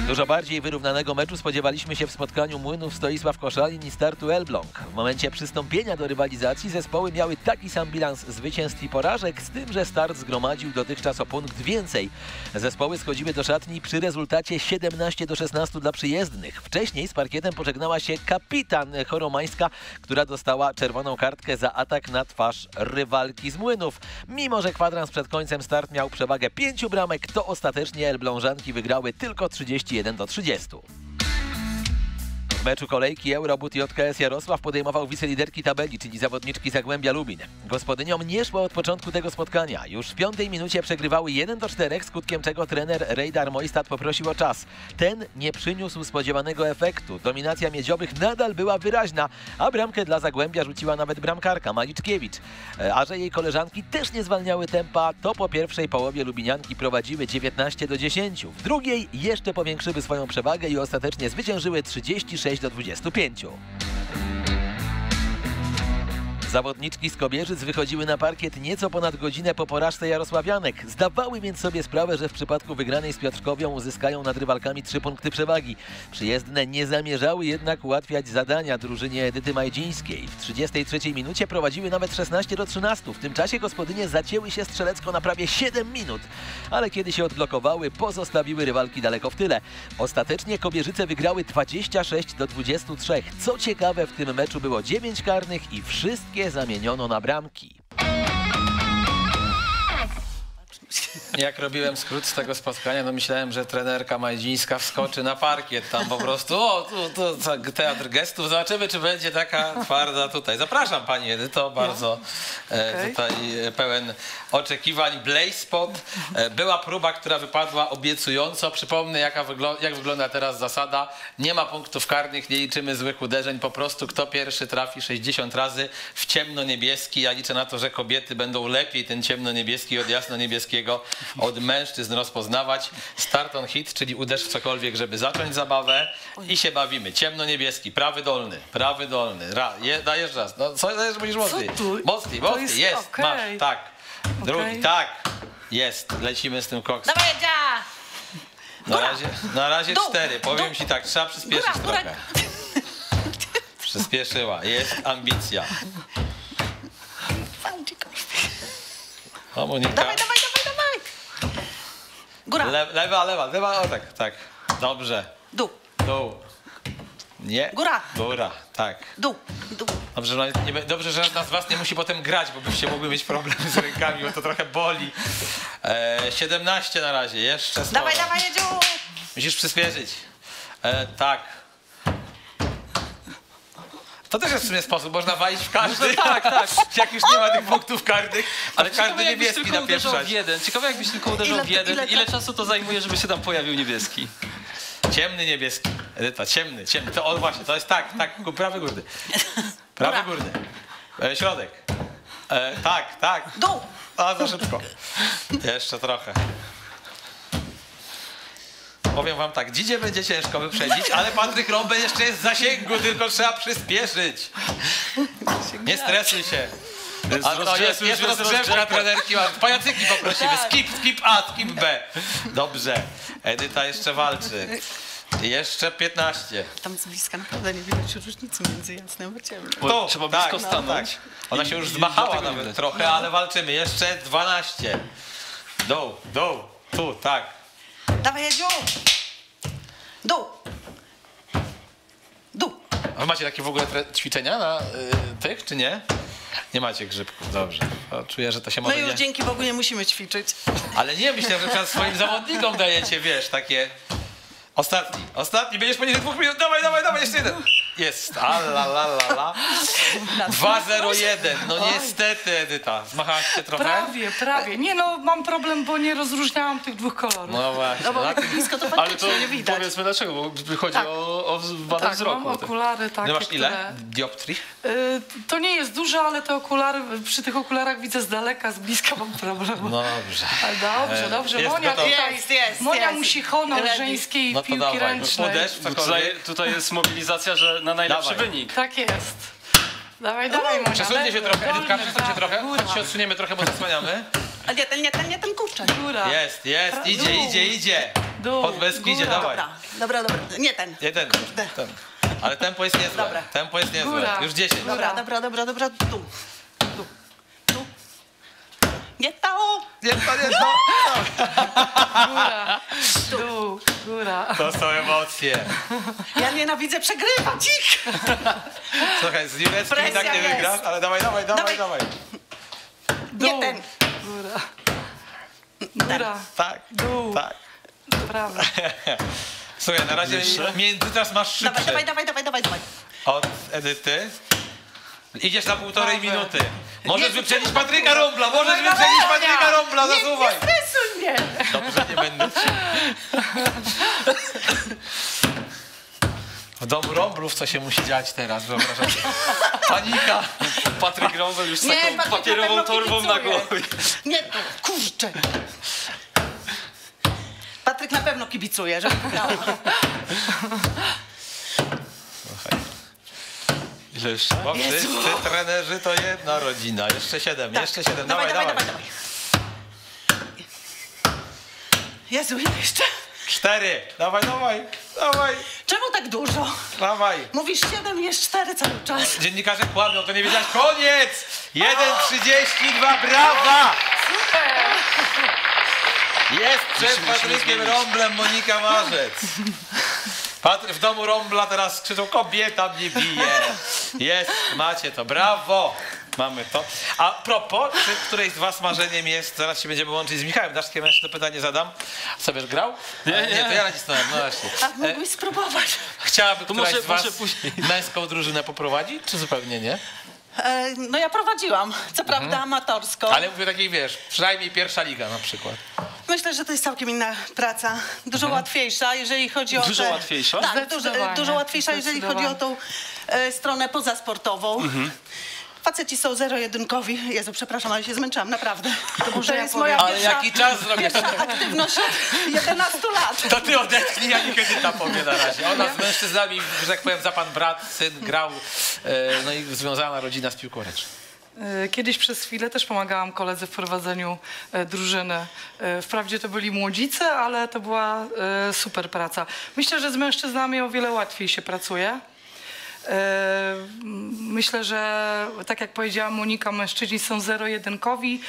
Dużo bardziej wyrównanego meczu spodziewaliśmy się w spotkaniu Młynów Stoisław Koszalin i Startu Elbląg. W momencie przystąpienia do rywalizacji zespoły miały taki sam bilans zwycięstw i porażek, z tym, że Start zgromadził dotychczas o punkt więcej. Zespoły schodziły do szatni przy rezultacie 17-16 dla przyjezdnych. Wcześniej z parkietem pożegnała się kapitan Choromańska, która dostała czerwoną kartkę za atak na twarz rywalki z Młynów. Mimo że kwadrans przed końcem Start miał przewagę 5 bramek, to ostatecznie Elblążanki wygrały tylko 31-30. W meczu kolejki Eurobut JKS Jarosław podejmował wiceliderki tabeli, czyli zawodniczki Zagłębia Lubin. Gospodyniom nie szło od początku tego spotkania. Już w piątej minucie przegrywały 1-4, skutkiem czego trener Rejdar Mojstad poprosił o czas. Ten nie przyniósł spodziewanego efektu. Dominacja miedziowych nadal była wyraźna, a bramkę dla Zagłębia rzuciła nawet bramkarka Maliczkiewicz. A że jej koleżanki też nie zwalniały tempa, to po pierwszej połowie lubinianki prowadziły 19-10. W drugiej jeszcze powiększyły swoją przewagę i ostatecznie zwyciężyły 36-25. Zawodniczki z Kobierzyc wychodziły na parkiet nieco ponad godzinę po porażce Jarosławianek. Zdawały więc sobie sprawę, że w przypadku wygranej z Piotrkowią uzyskają nad rywalkami 3 punkty przewagi. Przyjezdne nie zamierzały jednak ułatwiać zadania drużynie Edyty Majdzińskiej. W 33 minucie prowadziły nawet 16-13. W tym czasie gospodynie zacięły się strzelecko na prawie 7 minut. Ale kiedy się odblokowały, pozostawiły rywalki daleko w tyle. Ostatecznie Kobierzyce wygrały 26-23. Co ciekawe, w tym meczu było 9 karnych i wszystkie zamieniono na bramki. Jak robiłem skrót z tego spotkania, no myślałem, że trenerka Majdzińska wskoczy na parkiet tam po prostu. O, tu teatr gestów. Zobaczymy, czy będzie taka twarda tutaj. Zapraszam pani Edyto, bardzo tutaj pełen oczekiwań. Blaze spot. Była próba, która wypadła obiecująco. Przypomnę, jak wygląda teraz zasada. Nie ma punktów karnych, nie liczymy złych uderzeń. Po prostu kto pierwszy trafi 60 razy w ciemno-niebieski. Ja liczę na to, że kobiety będą lepiej ten ciemno-niebieski od jasno-niebieskiego od mężczyzn rozpoznawać. Start on hit, czyli uderz w cokolwiek, żeby zacząć zabawę i się bawimy. Ciemno-niebieski, prawy dolny, dajesz raz, no co dajesz, musisz mocniej. Mocniej, jest, okay. Masz, tak, drugi, okay. Tak, jest, lecimy z tym koksem. Dawaj, ja! Na razie 4, powiem ci tak, trzeba przyspieszyć trochę. Przyspieszyła, jest ambicja. O, Monika. Dawaj. Góra. Lewa, o tak. Dobrze. Dół. Nie. Góra, tak. Dół. Dobrze, że nas was nie musi potem grać, bo byście mogły mieć problem z rękami, bo to trochę boli. 17 na razie, jeszcze sporo. Dawaj, Jedziu. Musisz przyspieszyć. Tak. To też jest w sumie sposób, można walić w każdy. No tak. Jak już nie ma tych punktów karnych, ale każdy niebieski na pierwszej. Ciekawe, jakbyś tylko uderzał w jeden. Ile czasu to zajmuje, żeby się tam pojawił niebieski? Ciemny niebieski. Edyta, ciemny. To on właśnie, to jest tak, prawy górny. Prawy górny. Środek. Tak. Dół. A za szybko. Jeszcze trochę. Powiem wam tak, dzidzie będzie ciężko wyprzedzić, ale Patryk Rombel jeszcze jest w zasięgu, tylko trzeba przyspieszyć. Nie stresuj się. Jest rozgrzewka trenerki. Pajacyki poprosimy. Skip A, skip B. Dobrze. Edyta jeszcze walczy. Jeszcze 15. Tam z bliska naprawdę nie widać różnicy między jasnym a ciemnym. Trzeba blisko stanąć. Ona się już zmachała nawet trochę, ale walczymy. Jeszcze 12. Doł. Tu, tak. Dawaj, Jedziu! Dół! A wy macie takie w ogóle ćwiczenia na tych, czy nie? Nie macie grzybków, dobrze. Czuję, że to się może już dzięki Bogu nie musimy ćwiczyć. Ale nie, myślę, że teraz swoim zawodnikom dajecie, wiesz, takie... Ostatni, będziesz poniżej 2 minut, dawaj, jeszcze jeden. Jest, 2-0-1, no niestety, Edyta, zmachałaś się trochę? Prawie, nie no, mam problem, bo nie rozróżniałam tych 2 kolorów. No właśnie. No bo blisko to faktycznie nie widać. Powiedzmy dlaczego, bo chodzi o wadę wzroku. Mam okulary takie, masz ile dioptrii? To nie jest dużo, ale te okulary, przy tych okularach widzę z daleka, z bliska mam problem. No dobrze. Dobrze, Monia musi honor żeńskiej piłki ręcznej. Tutaj jest mobilizacja, że na najlepszy wynik. Tak jest. Dawaj, Monia. Przesuńcie się trochę, Edytka, się odsuniemy trochę, bo zasłaniamy. A nie, ten kurczak. Góra. Jest, idzie. Podbłysk idzie, dawaj. Dobra. Nie ten. Ale tempo jest niezłe. Dobra. Już 10. Dobra. Tu. Nie to. Góra. Tu. Góra. To są emocje. Ja nienawidzę przegrywać ich. Słuchaj, z Jureckim i tak nie wygrasz, ale dawaj. Nie ten. Góra. Tak. Dół. Prawo. Słuchaj, na razie międzytas masz szybszy. Dawaj. Od Edyty. Idziesz na półtorej minuty. Możesz wyprzedzić Patryka Rombla, zasuwaj. Nie stresuj mnie. Dobrze, nie będę ci. W domu Romblów co się musi dziać teraz, wyobrażam sobie. Panika. Patryk Rombel już z taką papierową torbą na głowie. Nie, kurczę. Patryk na pewno kibicuje, żeby wygrała. Ileż bo wszyscy trenerzy to jedna rodzina. Jeszcze 7, tak. Jeszcze 7. Dawaj. Jezu, ile jeszcze? 4. Dawaj. Czemu tak dużo? Dawaj. Mówisz 7 i jest 4 cały czas. Dziennikarze kłamią, to nie wiedziałeś. Koniec! 1:32, brawa! Super! Jest przed Patrykiem Romblem Monika Marzec. W domu Rombla teraz krzyczą: kobieta mnie bije. Jest, macie to, brawo. Mamy to. A propos, czy którejś z was marzeniem jest, zaraz się będziemy łączyć z Michałem Daszkiem, jeszcze to pytanie zadam. Sobie już grał? Nie, to ja nacisnąłem, no właśnie. A mógłbyś spróbować. Chciałaby to któraś z was męską drużynę poprowadzić, czy zupełnie nie? No ja prowadziłam, co prawda amatorsko. Ale mówię takiej, wiesz, przynajmniej pierwsza liga na przykład. Myślę, że to jest całkiem inna praca. Dużo łatwiejsza, jeżeli chodzi o... Dużo łatwiejsza? Tak, dużo łatwiejsza, jeżeli chodzi o tą stronę pozasportową. Faceci są zero-jedynkowi. Jezu, przepraszam, ale się zmęczyłam, naprawdę. To jest moja pierwsza aktywność od 11 lat. To ty odetchnij, ja nie tam powie na razie. Ona z mężczyznami, że tak powiem, za pan brat, syn grał, no i związana rodzina z piłką ręczną. Kiedyś przez chwilę też pomagałam koledze w prowadzeniu drużyny. Wprawdzie to byli młodzice, ale to była super praca. Myślę, że z mężczyznami o wiele łatwiej się pracuje. Myślę, że tak jak powiedziała Monika, mężczyźni są zero-jedynkowi,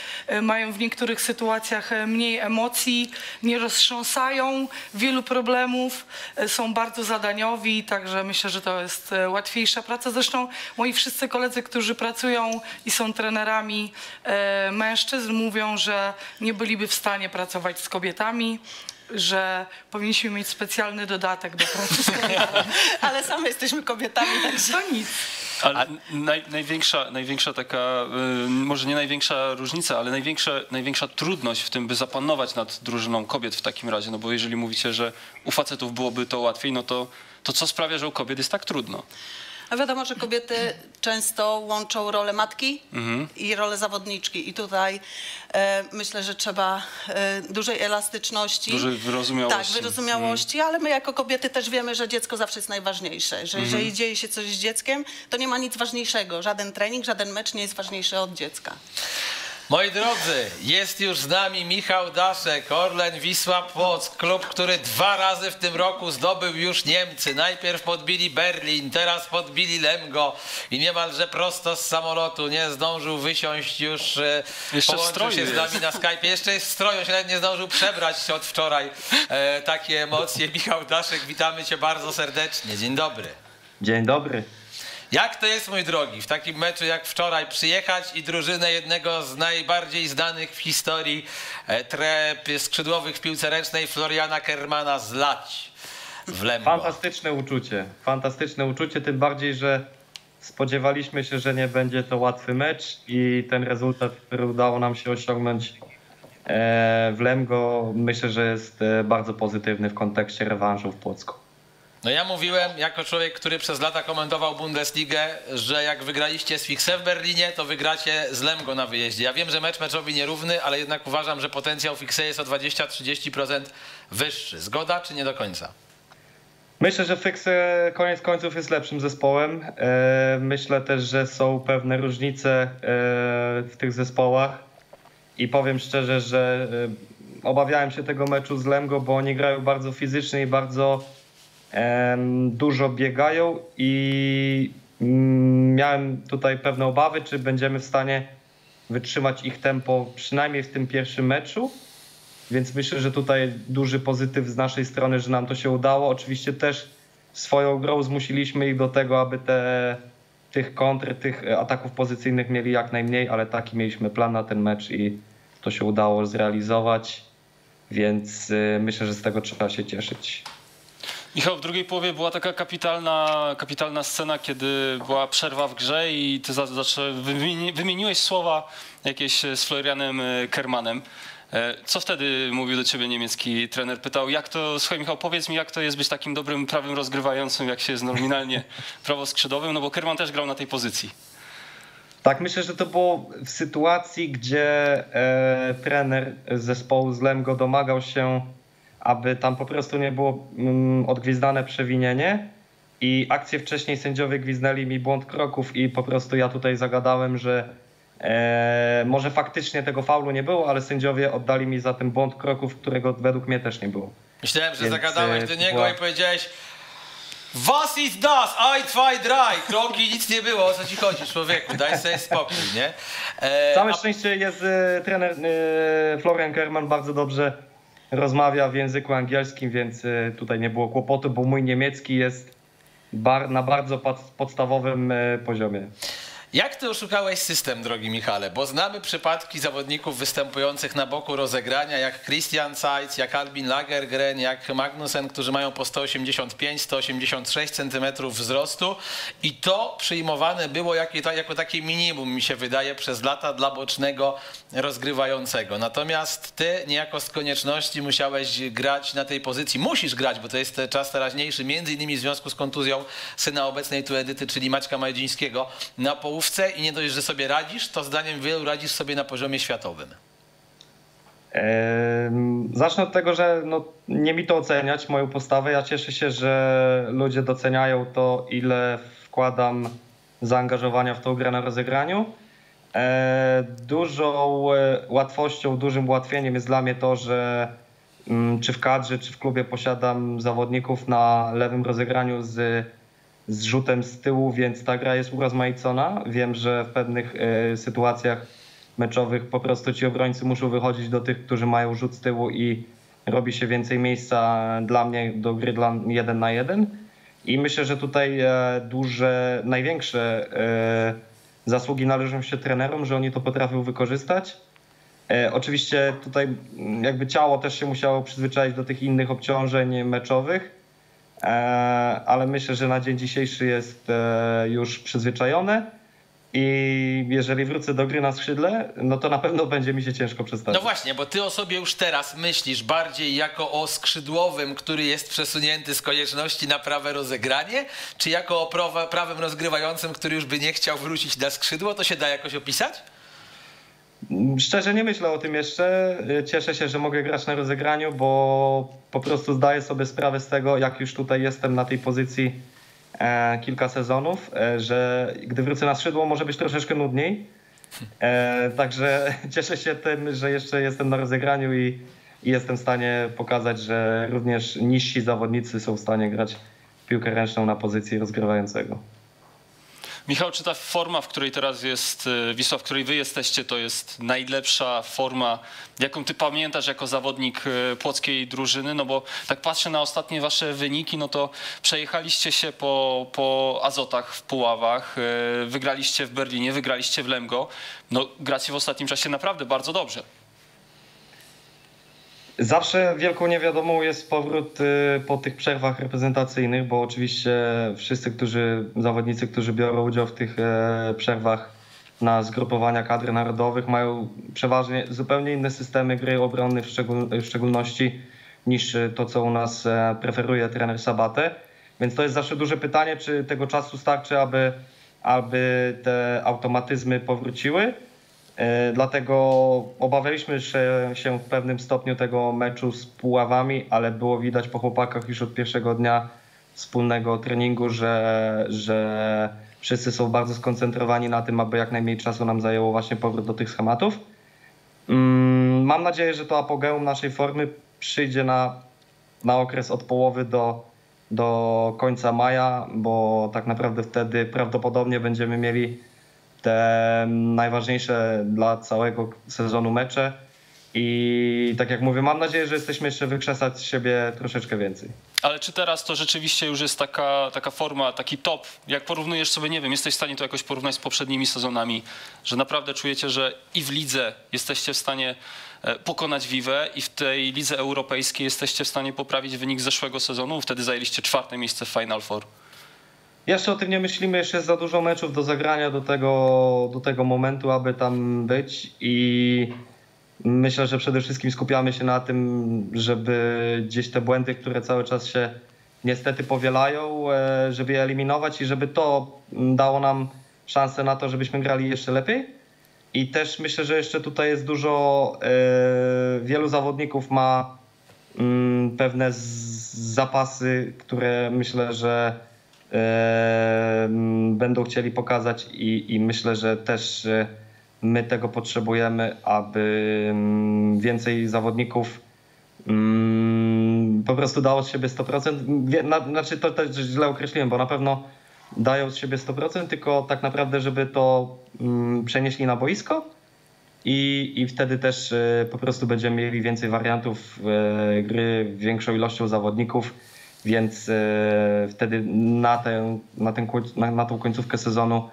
mają w niektórych sytuacjach mniej emocji, nie roztrząsają wielu problemów, są bardzo zadaniowi, także myślę, że to jest łatwiejsza praca. Zresztą moi wszyscy koledzy, którzy pracują i są trenerami mężczyzn, mówią, że nie byliby w stanie pracować z kobietami, że powinniśmy mieć specjalny dodatek do pracy. Ale same jesteśmy kobietami, także nic. Ale największa taka, może nie największa różnica, ale największa trudność w tym, by zapanować nad drużyną kobiet w takim razie, no bo jeżeli mówicie, że u facetów byłoby to łatwiej, no to co sprawia, że u kobiet jest tak trudno? A wiadomo, że kobiety często łączą rolę matki i rolę zawodniczki. I tutaj myślę, że trzeba dużej elastyczności. Dużej wyrozumiałości. Tak, wyrozumiałości, ale my jako kobiety też wiemy, że dziecko zawsze jest najważniejsze. Że jeżeli dzieje się coś z dzieckiem, to nie ma nic ważniejszego. Żaden trening, żaden mecz nie jest ważniejszy od dziecka. Moi drodzy, jest już z nami Michał Daszek, Orlen Wisła Płock, klub, który 2 razy w tym roku zdobył już Niemcy. Najpierw podbili Berlin, teraz podbili Lemgo i niemalże prosto z samolotu, nie zdążył wysiąść już, połączył się z nami na Skype. Jeszcze jest w stroju, się nie zdążył przebrać od wczoraj. Takie emocje. Michał Daszek, witamy cię bardzo serdecznie. Dzień dobry. Dzień dobry. Jak to jest, mój drogi, w takim meczu jak wczoraj przyjechać i drużynę jednego z najbardziej znanych w historii skrzydłowych w piłce ręcznej, Floriana Kehrmana, zlać w Lemgo? Fantastyczne uczucie, tym bardziej, że spodziewaliśmy się, że nie będzie to łatwy mecz i ten rezultat, który udało nam się osiągnąć w Lemgo, myślę, że jest bardzo pozytywny w kontekście rewanżu w Płocku. No ja mówiłem, jako człowiek, który przez lata komentował Bundesligę, że jak wygraliście z Füchse w Berlinie, to wygracie z Lemgo na wyjeździe. Ja wiem, że mecz meczowi nierówny, ale jednak uważam, że potencjał Füchse jest o 20–30% wyższy. Zgoda czy nie do końca? Myślę, że Füchse koniec końców jest lepszym zespołem. Myślę też, że są pewne różnice w tych zespołach i powiem szczerze, że obawiałem się tego meczu z Lemgo, bo oni grają bardzo fizycznie i bardzo... dużo biegają i miałem tutaj pewne obawy, czy będziemy w stanie wytrzymać ich tempo przynajmniej w tym pierwszym meczu, więc myślę, że tutaj duży pozytyw z naszej strony, że nam to się udało. Oczywiście też swoją grą zmusiliśmy ich do tego, aby tych kontr, tych ataków pozycyjnych mieli jak najmniej, ale taki mieliśmy plan na ten mecz i to się udało zrealizować, więc myślę, że z tego trzeba się cieszyć. Michał, w drugiej połowie była taka kapitalna scena, kiedy była przerwa w grze i ty wymieniłeś słowa jakieś z Florianem Kehrmannem. Co wtedy mówił do ciebie niemiecki trener? Pytał, jak to, słuchaj Michał, powiedz mi, jak to jest być takim dobrym prawym rozgrywającym, jak się jest nominalnie prawoskrzydłowym, no bo Kehrmann też grał na tej pozycji. Tak, myślę, że to było w sytuacji, gdzie trener zespołu z Lemgo domagał się, aby tam po prostu nie było odgwizdane przewinienie i akcję wcześniej sędziowie gwizdali mi błąd kroków i po prostu ja tutaj zagadałem, że może faktycznie tego faulu nie było, ale sędziowie oddali mi za tym błąd kroków, którego według mnie też nie było. Myślałem, że zagadałeś do niego i powiedziałeś: Was ist das? Ein, zwei, drei. Kroki, nic nie było, o co ci chodzi, człowieku, daj sobie spokój, nie? Całe szczęście jest trener Florian Kehrmann, bardzo dobrze rozmawia w języku angielskim, więc tutaj nie było kłopotu, bo mój niemiecki jest na bardzo podstawowym poziomie. Jak ty oszukałeś system, drogi Michale? Bo znamy przypadki zawodników występujących na boku rozegrania, jak Christian Zeitz, jak Albin Lagergren, jak Magnussen, którzy mają po 185-186 cm wzrostu i to przyjmowane było jako takie minimum, mi się wydaje, przez lata dla bocznego rozgrywającego. Natomiast ty niejako z konieczności musiałeś grać na tej pozycji. Musisz grać, bo to jest czas teraźniejszy, między innymi w związku z kontuzją syna obecnej tu Edyty, czyli Maćka Majdzińskiego, na połówce. I nie dość, że sobie radzisz, to zdaniem wielu radzisz sobie na poziomie światowym. Zacznę od tego, że no, nie mi to oceniać, moją postawę. Ja cieszę się, że ludzie doceniają to, ile wkładam zaangażowania w tą grę na rozegraniu. Dużą łatwością, dużym ułatwieniem jest dla mnie to, że czy w kadrze, czy w klubie posiadam zawodników na lewym rozegraniu z rzutem z tyłu, więc ta gra jest urozmaicona. Wiem, że w pewnych sytuacjach meczowych po prostu ci obrońcy muszą wychodzić do tych, którzy mają rzut z tyłu i robi się więcej miejsca dla mnie do gry jeden na jeden. I myślę, że tutaj największe zasługi należą się trenerom, że oni to potrafią wykorzystać. Oczywiście tutaj jakby ciało też się musiało przyzwyczaić do tych innych obciążeń meczowych, ale myślę, że na dzień dzisiejszy jest już przyzwyczajone i jeżeli wrócę do gry na skrzydle, no to na pewno będzie mi się ciężko przestawić. No właśnie, bo ty o sobie już teraz myślisz bardziej jako o skrzydłowym, który jest przesunięty z konieczności na prawe rozegranie, czy jako o prawym rozgrywającym, który już by nie chciał wrócić na skrzydło? To się da jakoś opisać? Szczerze nie myślę o tym jeszcze. Cieszę się, że mogę grać na rozegraniu, bo po prostu zdaję sobie sprawę z tego, jak już tutaj jestem na tej pozycji kilka sezonów, że gdy wrócę na skrzydło, może być troszeczkę nudniej. Także cieszę się tym, że jeszcze jestem na rozegraniu i jestem w stanie pokazać, że również niżsi zawodnicy są w stanie grać w piłkę ręczną na pozycji rozgrywającego. Michał, czy ta forma, w której teraz jest Wisła, w której wy jesteście, to jest najlepsza forma, jaką ty pamiętasz jako zawodnik płockiej drużyny? No bo tak patrzę na ostatnie wasze wyniki, no to przejechaliście się po Azotach w Puławach, wygraliście w Berlinie, wygraliście w Lemgo. No gracie w ostatnim czasie naprawdę bardzo dobrze. Zawsze wielką niewiadomą jest powrót po tych przerwach reprezentacyjnych, bo oczywiście wszyscy zawodnicy, którzy biorą udział w tych przerwach na zgrupowania kadr narodowych, mają przeważnie zupełnie inne systemy gry obronne, w szczególności niż to, co u nas preferuje trener Sabatę. Więc to jest zawsze duże pytanie, czy tego czasu starczy, aby te automatyzmy powróciły. Dlatego obawialiśmy się w pewnym stopniu tego meczu z Puławami, ale było widać po chłopakach już od pierwszego dnia wspólnego treningu, że wszyscy są bardzo skoncentrowani na tym, aby jak najmniej czasu nam zajęło właśnie powrót do tych schematów. Mam nadzieję, że to apogeum naszej formy przyjdzie na okres od połowy do końca maja, bo tak naprawdę wtedy prawdopodobnie będziemy mieli te najważniejsze dla całego sezonu mecze i tak jak mówię, mam nadzieję, że jesteśmy jeszcze wykrzesać z siebie troszeczkę więcej. Ale czy teraz to rzeczywiście już jest taka forma, taki top, jak porównujesz sobie, nie wiem, jesteś w stanie to jakoś porównać z poprzednimi sezonami, że naprawdę czujecie, że i w lidze jesteście w stanie pokonać Vive i w tej lidze europejskiej jesteście w stanie poprawić wynik zeszłego sezonu, wtedy zajęliście 4. miejsce w Final Four. Jeszcze o tym nie myślimy, jeszcze jest za dużo meczów do zagrania do tego momentu, aby tam być, i myślę, że przede wszystkim skupiamy się na tym, żeby gdzieś te błędy, które cały czas się niestety powielają, żeby je eliminować i żeby to dało nam szansę na to, żebyśmy grali jeszcze lepiej. I też myślę, że jeszcze tutaj jest dużo, wielu zawodników ma pewne zapasy, które myślę, że będą chcieli pokazać, i myślę, że też my tego potrzebujemy, aby więcej zawodników po prostu dało z siebie 100%. Znaczy, to też źle określiłem, bo na pewno dają z siebie 100%, tylko tak naprawdę, żeby to przenieśli na boisko, i wtedy też po prostu będziemy mieli więcej wariantów gry, większą ilością zawodników, więc wtedy na tą końcówkę sezonu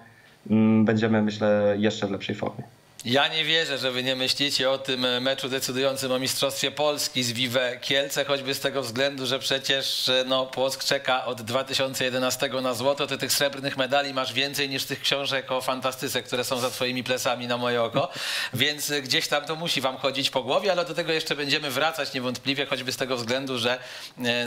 będziemy, myślę, jeszcze w lepszej formie. Ja nie wierzę, że wy nie myślicie o tym meczu decydującym o Mistrzostwie Polski z Vive Kielce, choćby z tego względu, że przecież Płock czeka od 2011 na złoto. Ty tych srebrnych medali masz więcej niż tych książek o fantastyce, które są za twoimi plecami na moje oko, więc gdzieś tam to musi wam chodzić po głowie, ale do tego jeszcze będziemy wracać niewątpliwie, choćby z tego względu, że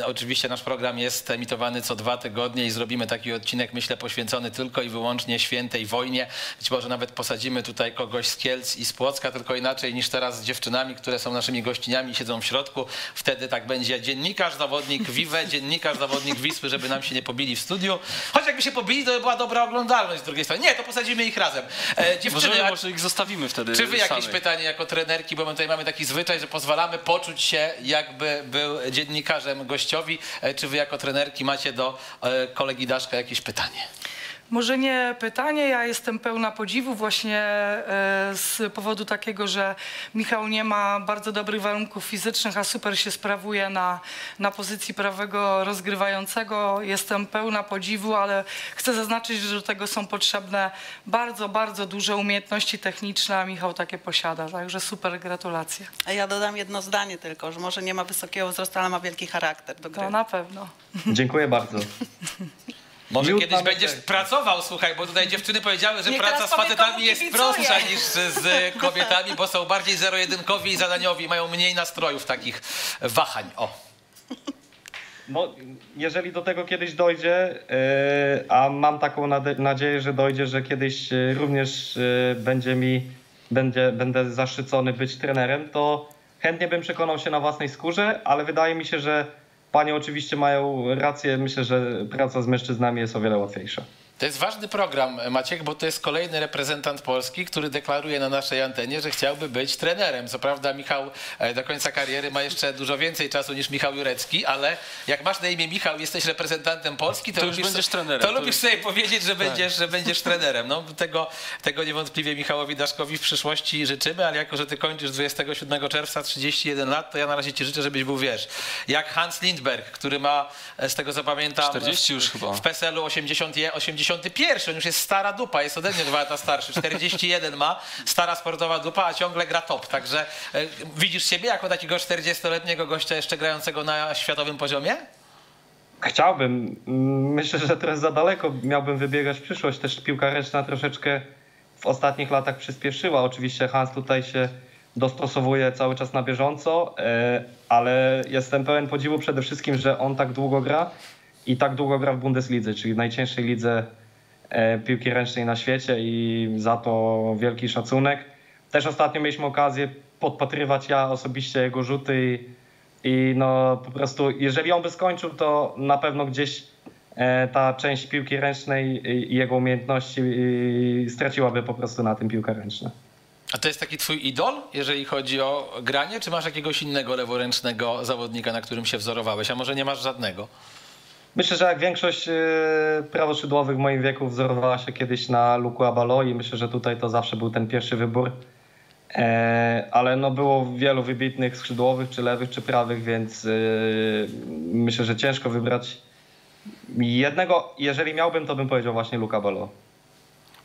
oczywiście nasz program jest emitowany co 2 tygodnie i zrobimy taki odcinek, myślę, poświęcony tylko i wyłącznie świętej wojnie. Być może nawet posadzimy tutaj kogoś z Kielc i z Płocka, tylko inaczej niż teraz z dziewczynami, które są naszymi gościniami i siedzą w środku. Wtedy tak będzie: dziennikarz, zawodnik Vive, dziennikarz, zawodnik Wisły, żeby nam się nie pobili w studiu. Choć jakby się pobili, to by była dobra oglądalność z drugiej strony. Nie, to posadzimy ich razem. Dziewczyny, może ich zostawimy wtedy. Czy wy jakieś pytanie jako trenerki, bo my tutaj mamy taki zwyczaj, że pozwalamy poczuć się, jakby był dziennikarzem gościowi. Czy wy jako trenerki macie do kolegi Daszka jakieś pytanie? Może nie pytanie, ja jestem pełna podziwu właśnie z powodu takiego, że Michał nie ma bardzo dobrych warunków fizycznych, a super się sprawuje na pozycji prawego rozgrywającego. Jestem pełna podziwu, ale chcę zaznaczyć, że do tego są potrzebne bardzo, bardzo duże umiejętności techniczne, a Michał takie posiada, także super, gratulacje. A ja dodam jedno zdanie tylko, że może nie ma wysokiego wzrostu, ale ma wielki charakter do gry. To na pewno. Dziękuję bardzo. Może kiedyś będziesz pracował, słuchaj, bo tutaj dziewczyny powiedziały, że praca z facetami jest prostsza niż z kobietami, bo są bardziej zero-jedynkowi i zadaniowi, mają mniej nastrojów takich wahań. O. No, jeżeli do tego kiedyś dojdzie, a mam taką nadzieję, że dojdzie, że kiedyś również będę zaszczycony być trenerem, to chętnie bym przekonał się na własnej skórze, ale wydaje mi się, że panie oczywiście mają rację, myślę, że praca z mężczyznami jest o wiele łatwiejsza. To jest ważny program, Maciek, bo to jest kolejny reprezentant Polski, który deklaruje na naszej antenie, że chciałby być trenerem. Co prawda Michał do końca kariery ma jeszcze dużo więcej czasu niż Michał Jurecki, ale jak masz na imię Michał, jesteś reprezentantem Polski, to już będziesz trenerem. To lubisz sobie powiedzieć, że będziesz, tak, że będziesz trenerem. No, tego niewątpliwie Michałowi Daszkowi w przyszłości życzymy, ale jako że ty kończysz 27 czerwca 31 lat, to ja na razie ci życzę, żebyś był, wiesz, jak Hans Lindberg, który ma, z tego co pamiętam, 40 już chyba. W PESEL-u 81, on już jest stara dupa, jest ode mnie 2 lata starszy, 41 ma, stara sportowa dupa, a ciągle gra top. Także widzisz siebie jako takiego 40-letniego gościa jeszcze grającego na światowym poziomie? Chciałbym. Myślę, że teraz za daleko miałbym wybiegać w przyszłość. Też piłka ręczna troszeczkę w ostatnich latach przyspieszyła. Oczywiście Hans tutaj się dostosowuje cały czas na bieżąco, ale jestem pełen podziwu przede wszystkim, że on tak długo gra i tak długo gra w Bundeslidze, czyli w najcięższej lidze piłki ręcznej na świecie, i za to wielki szacunek. Też ostatnio mieliśmy okazję podpatrywać ja osobiście jego rzuty i no po prostu, jeżeli on by skończył, to na pewno gdzieś ta część piłki ręcznej i jego umiejętności straciłaby po prostu na tym piłkę ręczną. A to jest taki twój idol, jeżeli chodzi o granie, czy masz jakiegoś innego leworęcznego zawodnika, na którym się wzorowałeś, a może nie masz żadnego? Myślę, że jak większość prawoszydłowych w moim wieku wzorowała się kiedyś na Lucu Abalo i myślę, że tutaj to zawsze był ten pierwszy wybór. Ale no było wielu wybitnych skrzydłowych, czy lewych, czy prawych, więc myślę, że ciężko wybrać jednego. Jeżeli miałbym, to bym powiedział właśnie Lucu Abalo.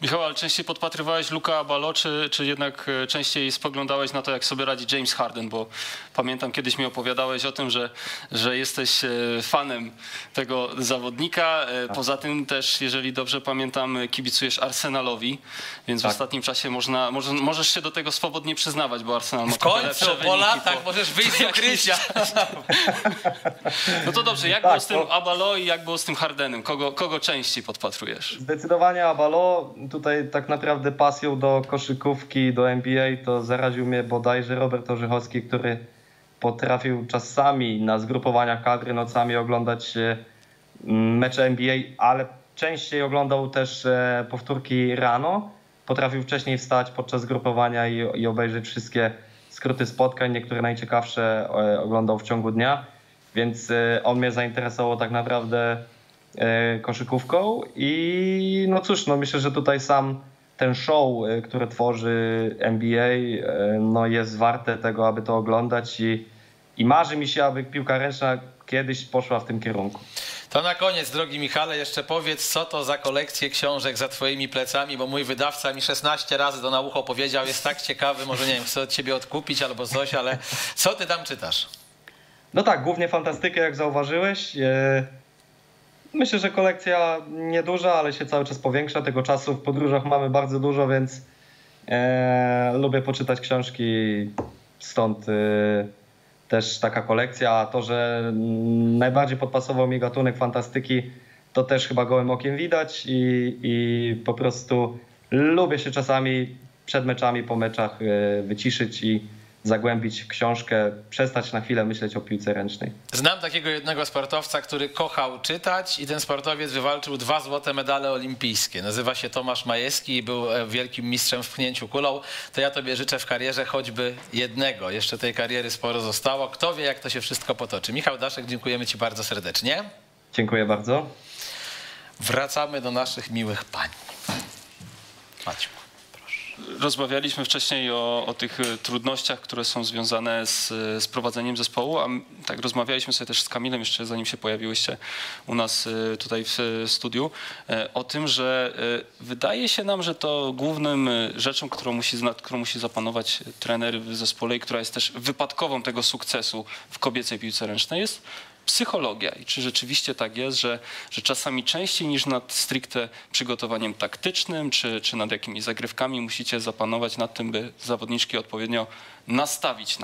Michał, ale częściej podpatrywałeś Luca Abalo, czy jednak częściej spoglądałeś na to, jak sobie radzi James Harden? Bo pamiętam, kiedyś mi opowiadałeś o tym, że jesteś fanem tego zawodnika. Poza tym też, jeżeli dobrze pamiętam, kibicujesz Arsenalowi, więc w ostatnim czasie możesz się do tego swobodnie przyznawać, bo Arsenal ma lepsze wyniki. W końcu po latach możesz wyjść z ukrycia. No to dobrze, jak było z tym Abalo i jak było z tym Hardenem? Kogo częściej podpatrujesz? Zdecydowanie Abalo. Tutaj tak naprawdę pasją do koszykówki, do NBA to zaraził mnie bodajże Robert Orzechowski, który potrafił czasami na zgrupowaniach kadry nocami oglądać mecze NBA, ale częściej oglądał też powtórki rano. Potrafił wcześniej wstać podczas zgrupowania i obejrzeć wszystkie skróty spotkań. Niektóre najciekawsze oglądał w ciągu dnia, więc on mnie zainteresował tak naprawdę koszykówką i no cóż, no myślę, że tutaj sam ten show, który tworzy NBA, no jest warte tego, aby to oglądać i marzy mi się, aby piłka ręczna kiedyś poszła w tym kierunku. To na koniec, drogi Michale, jeszcze powiedz, co to za kolekcję książek za twoimi plecami, bo mój wydawca mi 16 razy to na ucho powiedział, jest tak ciekawy, może nie wiem, chcę od ciebie odkupić albo coś, ale co ty tam czytasz? No tak, głównie fantastykę, jak zauważyłeś. Myślę, że kolekcja nieduża, ale się cały czas powiększa. Tego czasu w podróżach mamy bardzo dużo, więc lubię poczytać książki, stąd też taka kolekcja. A to, że najbardziej podpasował mi gatunek fantastyki, to też chyba gołym okiem widać i po prostu lubię się czasami przed meczami, po meczach wyciszyć i zagłębić książkę, przestać na chwilę myśleć o piłce ręcznej. Znam takiego jednego sportowca, który kochał czytać i ten sportowiec wywalczył 2 złote medale olimpijskie. Nazywa się Tomasz Majewski i był wielkim mistrzem w pchnięciu kulą. To ja tobie życzę w karierze choćby jednego. Jeszcze tej kariery sporo zostało. Kto wie, jak to się wszystko potoczy. Michał Daszek, dziękujemy ci bardzo serdecznie. Dziękuję bardzo. Wracamy do naszych miłych pań. Maciu. Rozmawialiśmy wcześniej o tych trudnościach, które są związane z prowadzeniem zespołu, a tak rozmawialiśmy sobie też z Kamilem jeszcze zanim się pojawiłyście u nas tutaj w studiu, o tym, że wydaje się nam, że to głównym rzeczą, nad którą musi zapanować trener w zespole i która jest też wypadkową tego sukcesu w kobiecej piłce ręcznej, jest psychologia. I czy rzeczywiście tak jest, że czasami częściej niż nad stricte przygotowaniem taktycznym, czy nad jakimiś zagrywkami musicie zapanować nad tym, by zawodniczki odpowiednio nastawić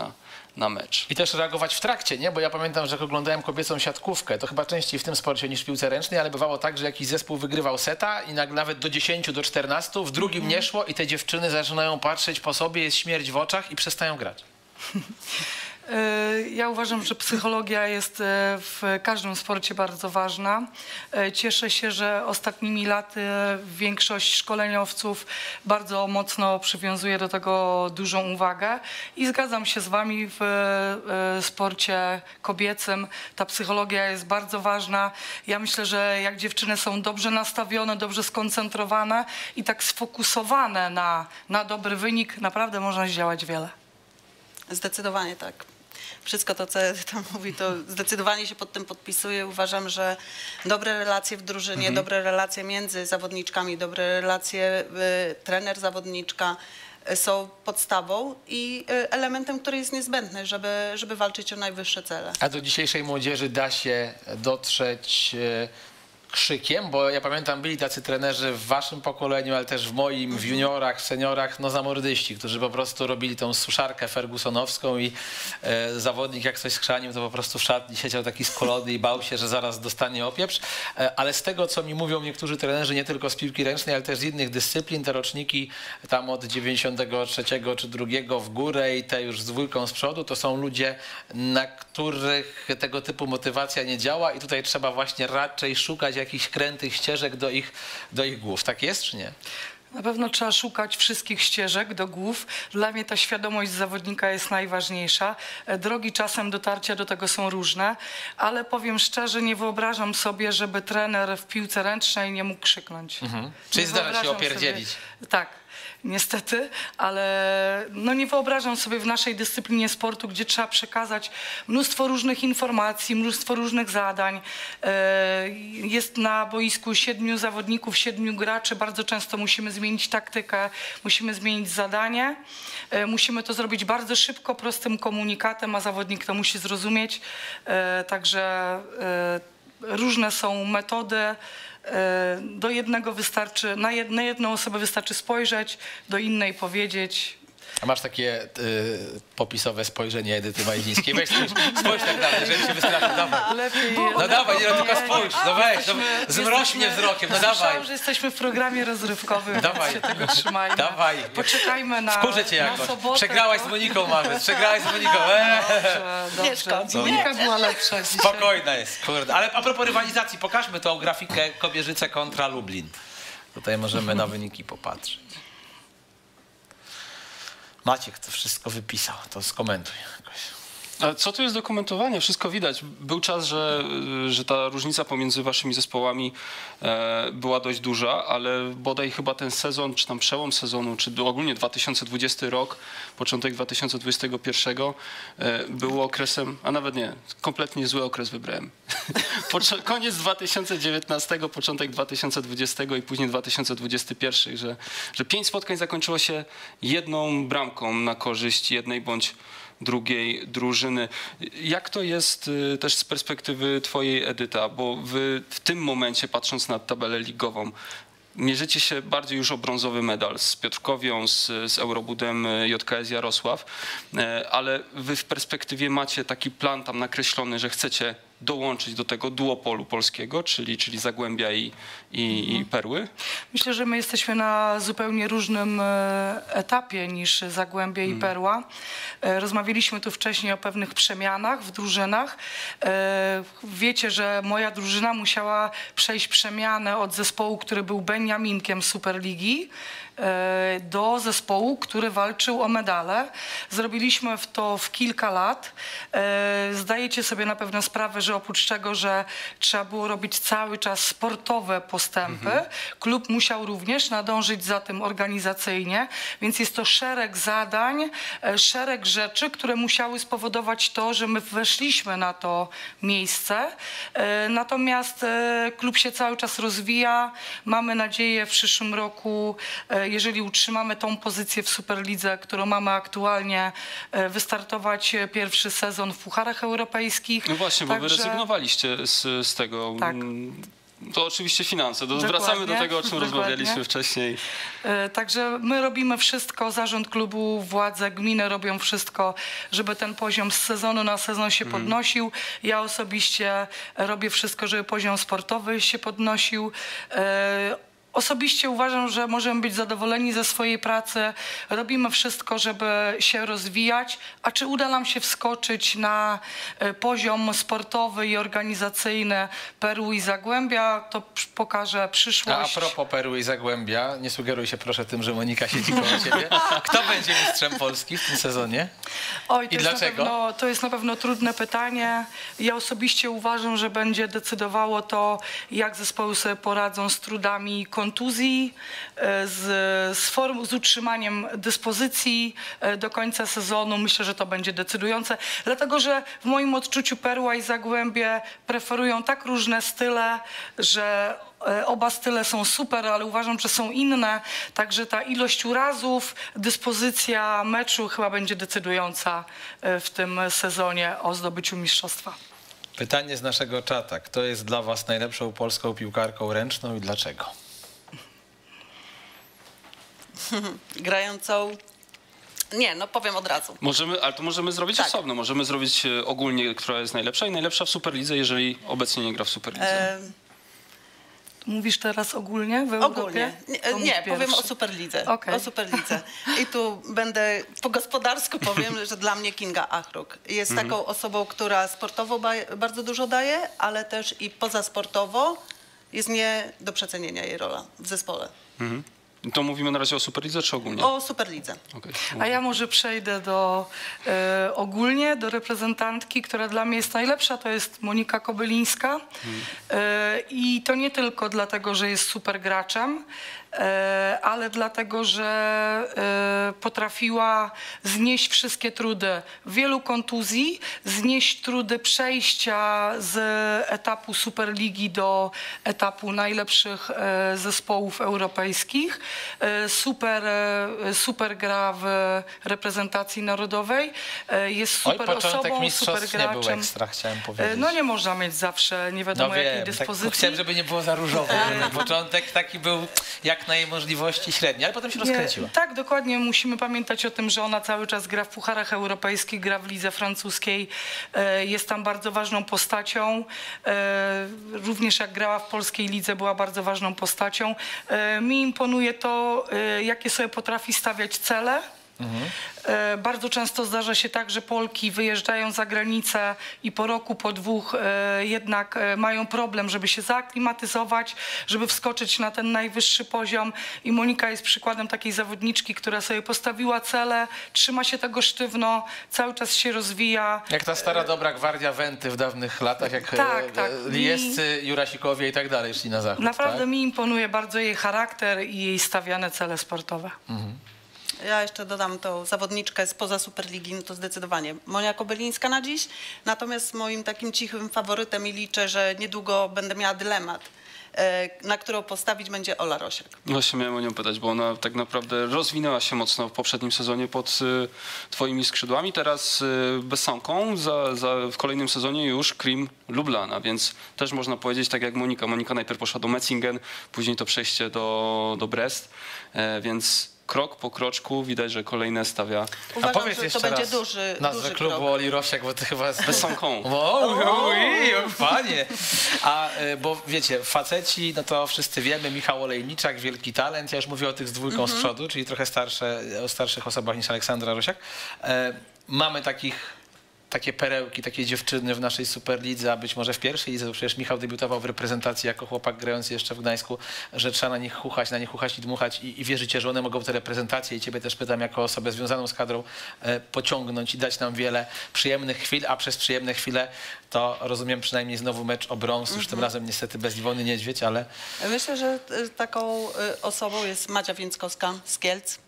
na mecz. I też reagować w trakcie, nie? Bo ja pamiętam, że jak oglądałem kobiecą siatkówkę, to chyba częściej w tym sporcie niż w piłce ręcznej, ale bywało tak, że jakiś zespół wygrywał seta i nagle nawet do 10, do 14, w drugim nie szło i te dziewczyny zaczynają patrzeć po sobie, jest śmierć w oczach i przestają grać. Ja uważam, że psychologia jest w każdym sporcie bardzo ważna. Cieszę się, że ostatnimi laty większość szkoleniowców bardzo mocno przywiązuje do tego dużą uwagę i zgadzam się z wami, w sporcie kobiecym ta psychologia jest bardzo ważna. Ja myślę, że jak dziewczyny są dobrze nastawione, dobrze skoncentrowane i tak sfokusowane na dobry wynik, naprawdę można zdziałać wiele. Zdecydowanie tak. Wszystko to, co tam mówi, to zdecydowanie się pod tym podpisuję. Uważam, że dobre relacje w drużynie, dobre relacje między zawodniczkami, dobre relacje trener-zawodniczka są podstawą i elementem, który jest niezbędny, żeby walczyć o najwyższe cele. A do dzisiejszej młodzieży da się dotrzeć krzykiem, bo ja pamiętam, byli tacy trenerzy w waszym pokoleniu, ale też w moim, w juniorach, w seniorach, no zamordyści, którzy po prostu robili tą suszarkę fergusonowską i zawodnik jak coś skrzanił, to po prostu w szatni siedział taki skulony i bał się, że zaraz dostanie opieprz, ale z tego, co mi mówią niektórzy trenerzy, nie tylko z piłki ręcznej, ale też z innych dyscyplin, te roczniki tam od 93 czy 2 w górę i te już z dwójką z przodu, to są ludzie, na których tego typu motywacja nie działa i tutaj trzeba właśnie raczej szukać jakichś krętych ścieżek do ich głów. Tak jest czy nie? Na pewno trzeba szukać wszystkich ścieżek do głów. Dla mnie ta świadomość zawodnika jest najważniejsza. Drogi czasem dotarcia do tego są różne, ale powiem szczerze, nie wyobrażam sobie, żeby trener w piłce ręcznej nie mógł krzyknąć. Czyli zdarza się opierdzielić. Tak. niestety, ale no nie wyobrażam sobie w naszej dyscyplinie sportu, gdzie trzeba przekazać mnóstwo różnych informacji, mnóstwo różnych zadań. Jest na boisku 7 zawodników, 7 graczy, bardzo często musimy zmienić taktykę, musimy zmienić zadanie, musimy to zrobić bardzo szybko, prostym komunikatem, a zawodnik to musi zrozumieć, także różne są metody. Do jednego wystarczy, na jedną osobę wystarczy spojrzeć, do innej powiedzieć. A masz takie popisowe spojrzenie Edyty Majdzińskiej? Weź spójrz tak dalej, żeby się wystraszył. Dawaj. Lepiej, no dawaj, nie, no tylko spójrz, no weź, no, zmroś mnie wzrokiem, no dawaj. Słyszałam, że jesteśmy w programie rozrywkowym, dawaj. Się tego trzymajmy. Dawaj. Poczekajmy na wkurzę cię jakoś. Sobotę, przegrałaś z Moniką, mamy, przegrałaś z Moniką. Dobrze. Monika była lepsza dzisiaj. Spokojna jest, kurde. Ale a propos rywalizacji, pokażmy tą grafikę Kobierzyce kontra Lublin. Tutaj możemy na wyniki popatrzeć. Maciek to wszystko wypisał, to skomentuj jakoś. Ale co tu jest do komentowania? Wszystko widać. Był czas, że ta różnica pomiędzy waszymi zespołami była dość duża, ale bodaj chyba ten sezon, czy tam przełom sezonu, czy ogólnie 2020 rok, początek 2021 był okresem, a nawet nie, kompletnie zły okres wybrałem. Koniec 2019, początek 2020 i później 2021, że 5 spotkań zakończyło się jedną bramką na korzyść jednej bądź drugiej drużyny. Jak to jest też z perspektywy twojej, Edyta, bo wy w tym momencie, patrząc na tabelę ligową, mierzycie się bardziej już o brązowy medal z Piotrkowią, z Eurobudem JKS Jarosław, ale wy w perspektywie macie taki plan tam nakreślony, że chcecie dołączyć do tego duopolu polskiego, czyli Zagłębia i Perły? Myślę, że my jesteśmy na zupełnie różnym etapie niż Zagłębie i Perła. Rozmawialiśmy tu wcześniej o pewnych przemianach w drużynach. Wiecie, że moja drużyna musiała przejść przemianę od zespołu, który był Beniaminkiem Superligi, do zespołu, który walczył o medale. Zrobiliśmy to w kilka lat. Zdajecie sobie na pewno sprawę, że oprócz tego, że trzeba było robić cały czas sportowe postępy, klub musiał również nadążyć za tym organizacyjnie, więc jest to szereg zadań, szereg rzeczy, które musiały spowodować to, że my weszliśmy na to miejsce. Natomiast klub się cały czas rozwija. Mamy nadzieję w przyszłym roku, jeżeli utrzymamy tą pozycję w Superlidze, którą mamy aktualnie, wystartować pierwszy sezon w Pucharach Europejskich. No właśnie, bo wy rezygnowaliście z tego. Tak. To oczywiście finanse. Wracamy do tego, o czym rozmawialiśmy wcześniej. Także my robimy wszystko, zarząd klubu, władze, gminy robią wszystko, żeby ten poziom z sezonu na sezon się podnosił. Ja osobiście robię wszystko, żeby poziom sportowy się podnosił. Osobiście uważam, że możemy być zadowoleni ze swojej pracy. Robimy wszystko, żeby się rozwijać. A czy uda nam się wskoczyć na poziom sportowy i organizacyjny Perły i Zagłębia, to pokaże przyszłość. A propos Perły i Zagłębia, nie sugeruj się proszę tym, że Monika siedzi koło ciebie. Kto będzie mistrzem Polski w tym sezonie? Oj, i dlaczego? To jest na pewno trudne pytanie. Ja osobiście uważam, że będzie decydowało to, jak zespoły sobie poradzą z trudami kontuzji, z utrzymaniem dyspozycji do końca sezonu. Myślę, że to będzie decydujące, dlatego że w moim odczuciu Perła i Zagłębie preferują tak różne style, że oba style są super, ale uważam, że są inne, także ta ilość urazów, dyspozycja meczu chyba będzie decydująca w tym sezonie o zdobyciu mistrzostwa. Pytanie z naszego czata. Kto jest dla was najlepszą polską piłkarką ręczną i dlaczego? Grającą. Nie, no powiem od razu. Możemy, ale to możemy zrobić tak osobno. Możemy zrobić ogólnie, która jest najlepsza i najlepsza w Superlidze, jeżeli obecnie nie gra w Superlidze. Mówisz teraz ogólnie? W ogólnie. Nie, powiem o Superlidze. Okay. O Superlidze. I tu będę po gospodarsku powiem, że dla mnie Kinga Achruk jest taką osobą, która sportowo bardzo dużo daje, ale też i pozasportowo jest nie do przecenienia jej rola w zespole. To mówimy na razie o Superlidze czy ogólnie? O Superlidze. Okay. A ja może przejdę do ogólnie, do reprezentantki, która dla mnie jest najlepsza, to jest Monika Kobylińska. I to nie tylko dlatego, że jest super graczem, ale dlatego, że potrafiła znieść wszystkie trudy wielu kontuzji, znieść trudy przejścia z etapu Superligi do etapu najlepszych zespołów europejskich. Super gra w reprezentacji narodowej. Jest super osobą, super graczem. Nie był ekstra, chciałem powiedzieć. No nie można mieć zawsze, nie wiadomo jakiej dyspozycji. Tak, chciałem, żeby nie było za różowo. Początek taki był jak na jej możliwości średni, ale potem się rozkręciła. Tak, dokładnie. Musimy pamiętać o tym, że ona cały czas gra w pucharach europejskich, gra w lidze francuskiej. Jest tam bardzo ważną postacią. Również jak grała w polskiej lidze, była bardzo ważną postacią. Mi imponuje to, jakie sobie potrafi stawiać cele. Mhm. Bardzo często zdarza się tak, że Polki wyjeżdżają za granicę i po roku, po dwóch jednak mają problem, żeby się zaaklimatyzować, żeby wskoczyć na ten najwyższy poziom. I Monika jest przykładem takiej zawodniczki, która sobie postawiła cele, trzyma się tego sztywno, cały czas się rozwija. Jak ta stara dobra gwardia Wenty w dawnych latach, jak Liescy, Jurasikowie i tak dalej szli na zachód. Naprawdę mi imponuje bardzo jej charakter i jej stawiane cele sportowe. Mhm. Ja jeszcze dodam tą zawodniczkę spoza Superligi, no to zdecydowanie Monia Kobylińska na dziś. Natomiast moim takim cichym faworytem i liczę, że niedługo będę miała dylemat, na którą postawić, będzie Ola Rosiak. Właśnie miałem o nią pytać, bo ona tak naprawdę rozwinęła się mocno w poprzednim sezonie pod twoimi skrzydłami. Teraz Bessanką, w kolejnym sezonie już Krim Lublana, więc też można powiedzieć tak jak Monika. Monika najpierw poszła do Metzingen, później to przejście do Brest, więc krok po kroczku widać, że kolejne stawia. Uważam, że to będzie duży nazwę klubu krok. Oli Rosiak, bo ty chyba z Bessanką. Panie! Bo wiecie, faceci, no to wszyscy wiemy, Michał Olejniczak, wielki talent. Ja już mówię o tych z dwójką z przodu, czyli trochę o starszych osobach niż Aleksandra Rosiak. Mamy takie perełki, takie dziewczyny w naszej Superlidze, a być może w pierwszej lidze, bo przecież Michał debiutował w reprezentacji jako chłopak grający jeszcze w Gdańsku, że trzeba na nich huchać i dmuchać i wierzycie, że one mogą te reprezentacje, i ciebie też pytam jako osobę związaną z kadrą, pociągnąć i dać nam wiele przyjemnych chwil, a przez przyjemne chwile to rozumiem przynajmniej znowu mecz o brąz, już tym razem niestety bez Iwony Niedźwiedź, ale... Myślę, że taką osobą jest Madzia Więckowska z Kielc.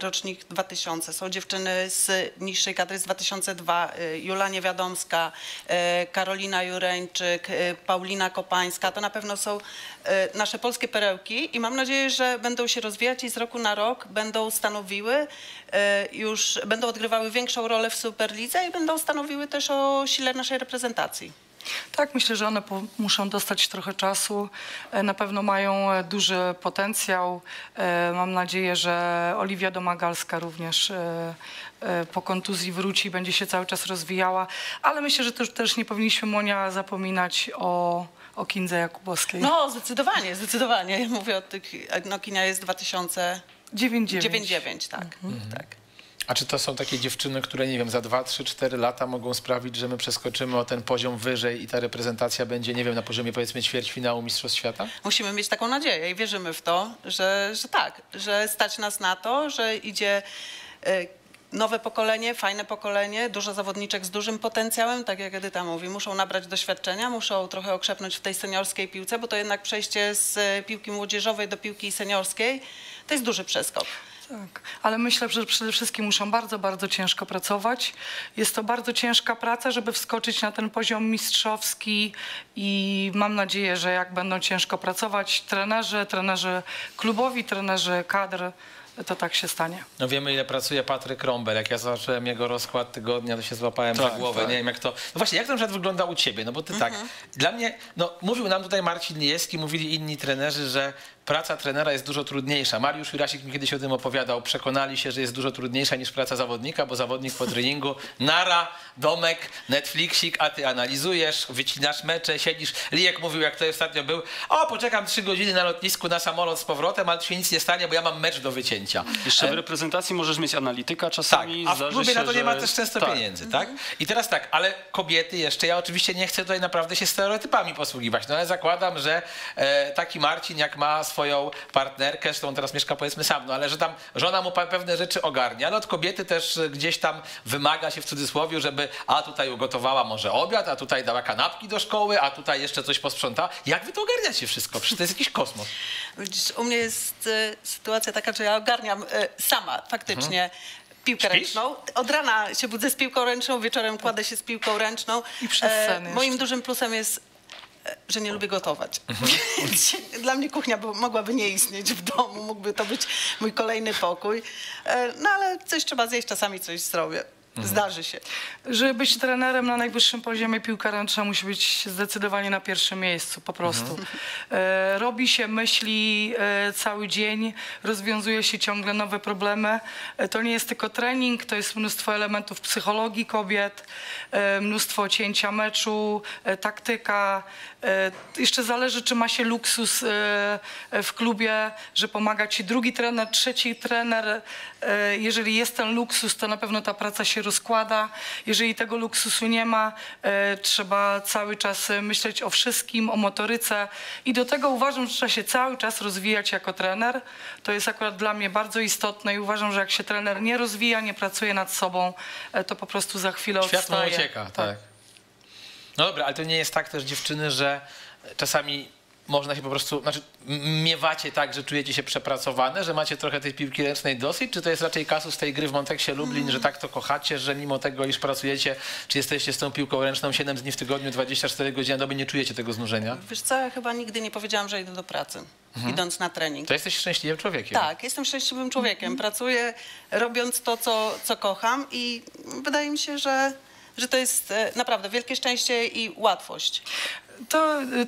Rocznik 2000. Są dziewczyny z niższej kadry z 2002. Jula Niewiadomska, Karolina Jureńczyk, Paulina Kopańska. To na pewno są nasze polskie perełki i mam nadzieję, że będą się rozwijać i z roku na rok będą stanowiły już, będą odgrywały większą rolę w Superlidze i będą stanowiły też o sile naszej reprezentacji. Tak, myślę, że one muszą dostać trochę czasu. Na pewno mają duży potencjał. Mam nadzieję, że Oliwia Domagalska również po kontuzji wróci, będzie się cały czas rozwijała. Ale myślę, że też nie powinniśmy, Monia, zapominać o Kindze Jakubowskiej. No, zdecydowanie. Mówię o tych, no Kinia jest 2099, tak. Tak. A czy to są takie dziewczyny, które, nie wiem, za 2, 3, 4 lata mogą sprawić, że my przeskoczymy o ten poziom wyżej i ta reprezentacja będzie, nie wiem, na poziomie powiedzmy ćwierćfinału Mistrzostw Świata? Musimy mieć taką nadzieję i wierzymy w to, że tak, że stać nas na to, że idzie nowe pokolenie, fajne pokolenie, dużo zawodniczek z dużym potencjałem, tak jak Edyta mówi, muszą nabrać doświadczenia, muszą trochę okrzepnąć w tej seniorskiej piłce, bo to jednak przejście z piłki młodzieżowej do piłki seniorskiej to jest duży przeskok. Tak, ale myślę, że przede wszystkim muszą bardzo, bardzo ciężko pracować. Jest to bardzo ciężka praca, żeby wskoczyć na ten poziom mistrzowski i mam nadzieję, że jak będą ciężko pracować trenerzy klubowi, trenerzy kadr, to tak się stanie. No wiemy, ile pracuje Patryk Rombel. Jak ja zobaczyłem jego rozkład tygodnia, to się złapałem za głowę. Tak. Nie wiem, jak to... No właśnie, jak to na przykład wygląda u ciebie? No bo ty tak. Dla mnie, no mówił nam tutaj Marcin Nieski, mówili inni trenerzy, że praca trenera jest dużo trudniejsza. Mariusz Jurasik mi kiedyś o tym opowiadał. Przekonali się, że jest dużo trudniejsza niż praca zawodnika, bo zawodnik po treningu nara, domek, Netflixik, a ty analizujesz, wycinasz mecze, siedzisz. Lijek mówił, jak to ostatnio był, poczekam 3 godziny na lotnisku na samolot z powrotem, ale to się nic nie stanie, bo ja mam mecz do wycięcia. zdjęcia. Jeszcze w reprezentacji możesz mieć analityka czasami. Tak, a w klubie na to nie ma też często pieniędzy, tak? I teraz tak, ale kobiety jeszcze, ja oczywiście nie chcę tutaj naprawdę się stereotypami posługiwać, no ale zakładam, że taki Marcin, jak ma swoją partnerkę, zresztą on teraz mieszka powiedzmy sam, no ale że tam żona mu pewne rzeczy ogarnia, no od kobiety też gdzieś tam wymaga się w cudzysłowie, żeby a tutaj ugotowała może obiad, a tutaj dała kanapki do szkoły, a tutaj jeszcze coś posprzątała. Jak wy to ogarniacie wszystko? Przecież to jest jakiś kosmos. Widzisz, u mnie jest sytuacja taka, że ja ogarniam sama faktycznie piłkę ręczną. Od rana się budzę z piłką ręczną, wieczorem kładę się z piłką ręczną. I przez sen moim dużym plusem jest, że nie lubię gotować. Dla mnie kuchnia mogłaby nie istnieć w domu, mógłby to być mój kolejny pokój. No ale coś trzeba zjeść, czasami coś zrobię. Zdarzy się. Żeby być trenerem na najwyższym poziomie, piłka ręczna musi być zdecydowanie na pierwszym miejscu, po prostu. Robi się, myśli cały dzień, rozwiązuje się ciągle nowe problemy. To nie jest tylko trening, to jest mnóstwo elementów psychologii kobiet, mnóstwo cięcia meczu, taktyka. Jeszcze zależy, czy ma się luksus w klubie, że pomaga ci drugi trener, trzeci trener. Jeżeli jest ten luksus, to na pewno ta praca się rozkłada. Jeżeli tego luksusu nie ma, trzeba cały czas myśleć o wszystkim, o motoryce i do tego uważam, że trzeba się cały czas rozwijać jako trener. To jest akurat dla mnie bardzo istotne i uważam, że jak się trener nie rozwija, nie pracuje nad sobą, to po prostu za chwilę odstaje. Świat mu ucieka, tak. No dobra, ale to nie jest tak też, dziewczyny, że czasami można się po prostu, znaczy miewacie tak, że czujecie się przepracowane, że macie trochę tej piłki ręcznej dosyć, czy to jest raczej kasus tej gry w Montexie Lublin, że tak to kochacie, że mimo tego, iż pracujecie, czy jesteście z tą piłką ręczną 7 dni w tygodniu, 24 godziny na dobę, nie czujecie tego znużenia? Wiesz co, ja chyba nigdy nie powiedziałam, że idę do pracy, idąc na trening. To jesteś szczęśliwym człowiekiem. Tak, jestem szczęśliwym człowiekiem. Pracuję robiąc to, co kocham i wydaje mi się, że to jest naprawdę wielkie szczęście i łatwość.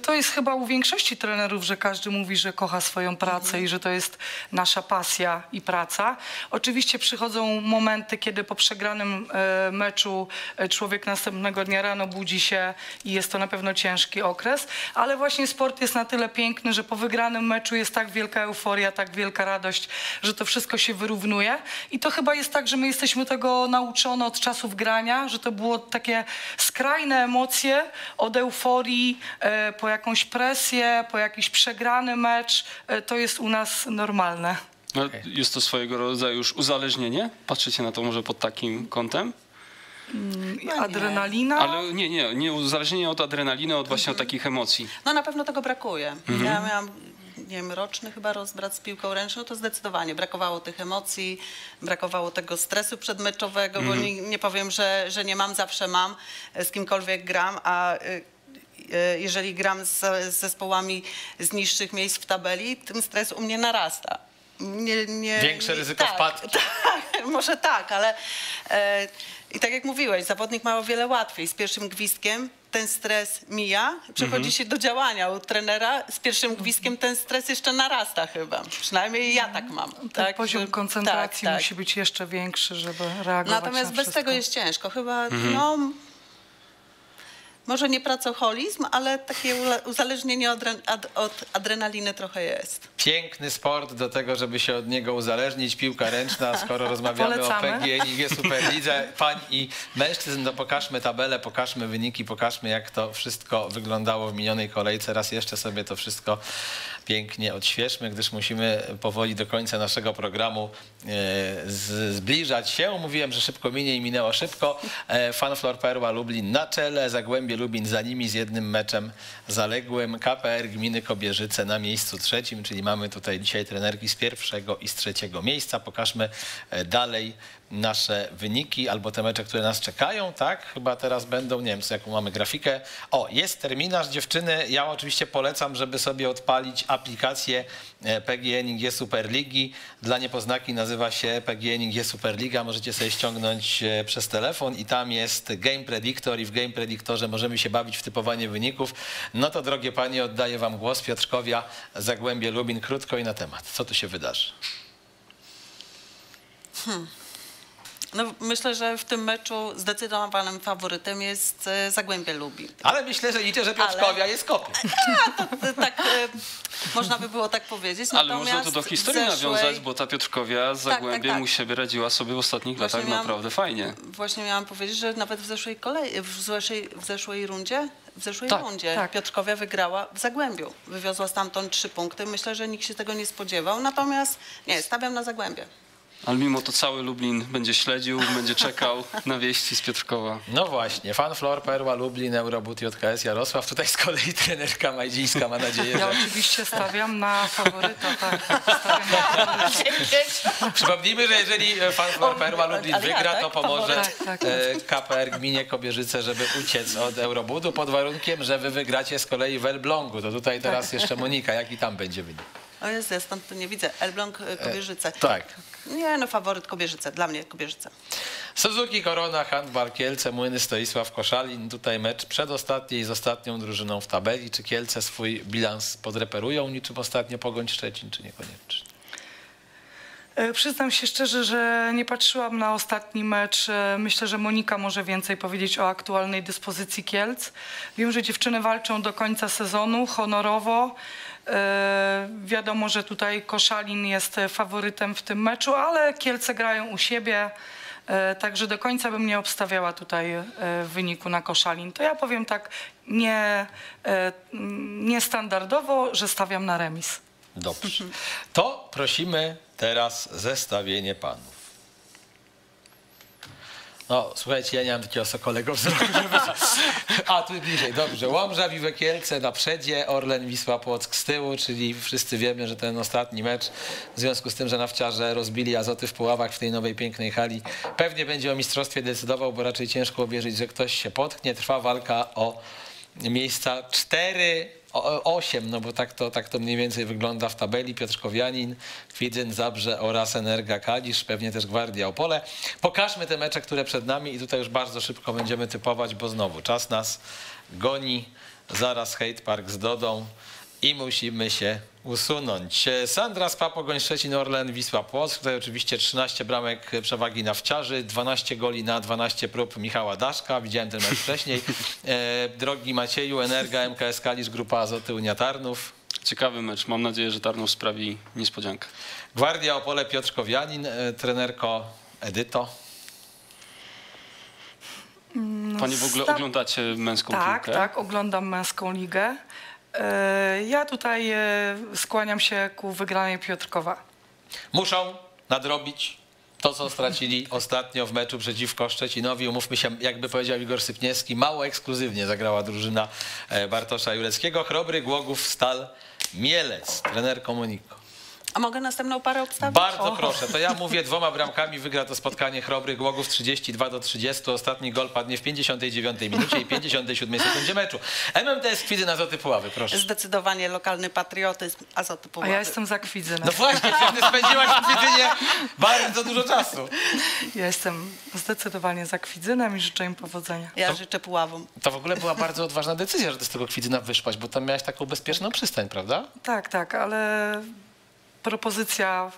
To jest chyba u większości trenerów, że każdy mówi, że kocha swoją pracę i że to jest nasza pasja i praca. Oczywiście przychodzą momenty, kiedy po przegranym meczu człowiek następnego dnia rano budzi się i jest to na pewno ciężki okres, ale właśnie sport jest na tyle piękny, że po wygranym meczu jest tak wielka euforia, tak wielka radość, że to wszystko się wyrównuje i to chyba jest tak, że my jesteśmy tego nauczone od czasów grania, że to było takie skrajne emocje od euforii, po jakąś presję, po jakiś przegrany mecz, to jest u nas normalne. Jest to swojego rodzaju już uzależnienie? Patrzycie na to może pod takim kątem? Adrenalina? Ale nie uzależnienie od adrenaliny, od właśnie od takich emocji. No na pewno tego brakuje. Ja miałam, nie wiem, roczny chyba rozbrat z piłką ręczną, to zdecydowanie brakowało tych emocji, brakowało tego stresu przedmeczowego, bo nie powiem, że nie mam, zawsze mam, z kimkolwiek gram, a jeżeli gram z zespołami z niższych miejsc w tabeli, ten stres u mnie narasta. Większe ryzyko wpadki. Tak, może tak, ale i tak jak mówiłeś, zawodnik ma o wiele łatwiej. Z pierwszym gwizdkiem ten stres mija, przechodzi się do działania u trenera. Z pierwszym gwizdkiem ten stres jeszcze narasta chyba. Przynajmniej ja tak mam. Tak? Poziom koncentracji musi być jeszcze większy, żeby reagować. Natomiast na bez wszystko. Tego jest ciężko. Chyba może nie pracoholizm, ale takie uzależnienie od adrenaliny trochę jest. Piękny sport do tego, żeby się od niego uzależnić. Piłka ręczna, skoro rozmawiamy o PGNiG Superlidze pań i mężczyzn, to pokażmy tabelę, pokażmy wyniki, pokażmy jak to wszystko wyglądało w minionej kolejce. Raz jeszcze sobie to wszystko pięknie odświeżmy, gdyż musimy powoli do końca naszego programu zbliżać się. Mówiłem, że szybko minie i minęło szybko. FanFloor Perła Lublin na czele, Zagłębie Lubin za nimi z jednym meczem zaległym. KPR Gminy Kobierzyce na miejscu trzecim, czyli mamy tutaj dzisiaj trenerki z pierwszego i z trzeciego miejsca. Pokażmy dalej nasze wyniki albo te mecze, które nas czekają, tak? Chyba teraz będą, nie wiem, jaką mamy grafikę. O, jest terminarz, dziewczyny. Ja oczywiście polecam, żeby sobie odpalić aplikację PGNiG Superligi. Dla niepoznaki nazywa się PGNiG Superliga. Możecie sobie ściągnąć przez telefon i tam jest Game Predictor i w Game Predictorze możemy się bawić w typowanie wyników. No to, drogie panie, oddaję wam głos. Piotrkowia, Zagłębie Lubin, krótko i na temat. Co tu się wydarzy? No, myślę, że w tym meczu zdecydowanym faworytem jest Zagłębie Lubin. Ale myślę, że liczę, że Piotrkowia jest kopią. Tak, można by było tak powiedzieć. Ale można to do historii nawiązać, bo ta Piotrkowia z Zagłębiem u siebie radziła sobie w ostatnich latach naprawdę fajnie. Właśnie miałam powiedzieć, że nawet w zeszłej rundzie Piotrkowia wygrała w Zagłębiu. Wywiozła stamtąd 3 punkty. Myślę, że nikt się tego nie spodziewał. Natomiast nie, stawiam na Zagłębie. Ale mimo to cały Lublin będzie śledził, będzie czekał na wieści z Piotrkowa. No właśnie, FanFloor Perła Lublin, Eurobut JKS Jarosław. Tutaj z kolei trenerka Majdzińska ma nadzieję, że... Ja oczywiście stawiam na faworyta, tak. Przypomnijmy, że jeżeli FanFloor Perła Lublin wygra, to pomoże KPR Gminie Kobierzyce, żeby uciec od Eurobutu, pod warunkiem, że wy wygracie z kolei w Elblągu. To tutaj teraz jeszcze Monika, jaki tam będzie wynik? O jest, ja stąd to nie widzę. Elbląg, Kobierzyce. Tak. Nie, no faworyt Kobierzyce. Dla mnie Kobierzyce. Suzuki, Korona, Handball, Kielce, Młyny, Stoisław, Koszalin. Tutaj mecz przedostatniej i z ostatnią drużyną w tabeli. Czy Kielce swój bilans podreperują niczym ostatnio Pogoń Szczecin, czy niekoniecznie? Przyznam się szczerze, że nie patrzyłam na ostatni mecz. Myślę, że Monika może więcej powiedzieć o aktualnej dyspozycji Kielc. Wiem, że dziewczyny walczą do końca sezonu honorowo. Wiadomo, że tutaj Koszalin jest faworytem w tym meczu, ale Kielce grają u siebie, także do końca bym nie obstawiała tutaj wyniku na Koszalin. To ja powiem tak niestandardowo, że stawiam na remis. Dobrze. To prosimy teraz zestawienie panów. No, słuchajcie, ja nie mam takiego sokolego wzroku, żeby... A, tu bliżej, dobrze. Łomża, Vive Kielce na przedzie, Orlen Wisła Płock z tyłu, czyli wszyscy wiemy, że ten ostatni mecz, w związku z tym, że nafciarze rozbili Azoty w Puławach w tej nowej, pięknej hali, pewnie będzie o mistrzostwie decydował, bo raczej ciężko uwierzyć, że ktoś się potknie. Trwa walka o miejsca 4–8, no bo tak to mniej więcej wygląda w tabeli. Piotrkowianin, Kwidzyn, Zabrze oraz Energa Kalisz, pewnie też Gwardia Opole. Pokażmy te mecze, które przed nami i tutaj już bardzo szybko będziemy typować, bo znowu czas nas goni. Zaraz Hate Park z Dodą i musimy się usunąć. Sandra Spa, Pogoń Szczecin, Orlen Wisła Płock. Tutaj oczywiście 13 bramek przewagi nafciarzy, 12 goli na 12 prób Michała Daszka. Widziałem ten mecz wcześniej. Drogi Macieju, Energa, MKS Kalisz, Grupa Azoty, Unia Tarnów. Ciekawy mecz. Mam nadzieję, że Tarnów sprawi niespodziankę. Gwardia Opole, Piotrkowianin. Trenerko Edyto. Pani w ogóle oglądacie męską piłkę? Tak, oglądam męską ligę. Ja tutaj skłaniam się ku wygranej Piotrkowa. Muszą nadrobić to, co stracili ostatnio w meczu przeciwko Szczecinowi. Umówmy się, jakby powiedział Igor Sypniewski, mało ekskluzywnie zagrała drużyna Bartosza Jureckiego. Chrobry, Głogów, Stal, Mielec. Trener Komuniko. A mogę następną parę obstawić? Bardzo proszę. To ja mówię, 2 bramkami wygra to spotkanie Chrobry Głogów 32–30. Ostatni gol padnie w 59 minucie i 57 sekundzie meczu. MMTS Kwidzyn, Azoty Puławy, proszę. Zdecydowanie lokalny patriotyzm, Azoty Puławy. A ja jestem za Kwidzynem. No właśnie, ty spędziłaś w Kwidzynie bardzo dużo czasu. Ja jestem zdecydowanie za Kwidzynem i życzę im powodzenia. Ja życzę Puławom. To w ogóle była bardzo odważna decyzja, że ty z tego Kwidzyna wyszłaś, bo tam miałaś taką bezpieczną przystań, prawda? Tak, ale... Propozycja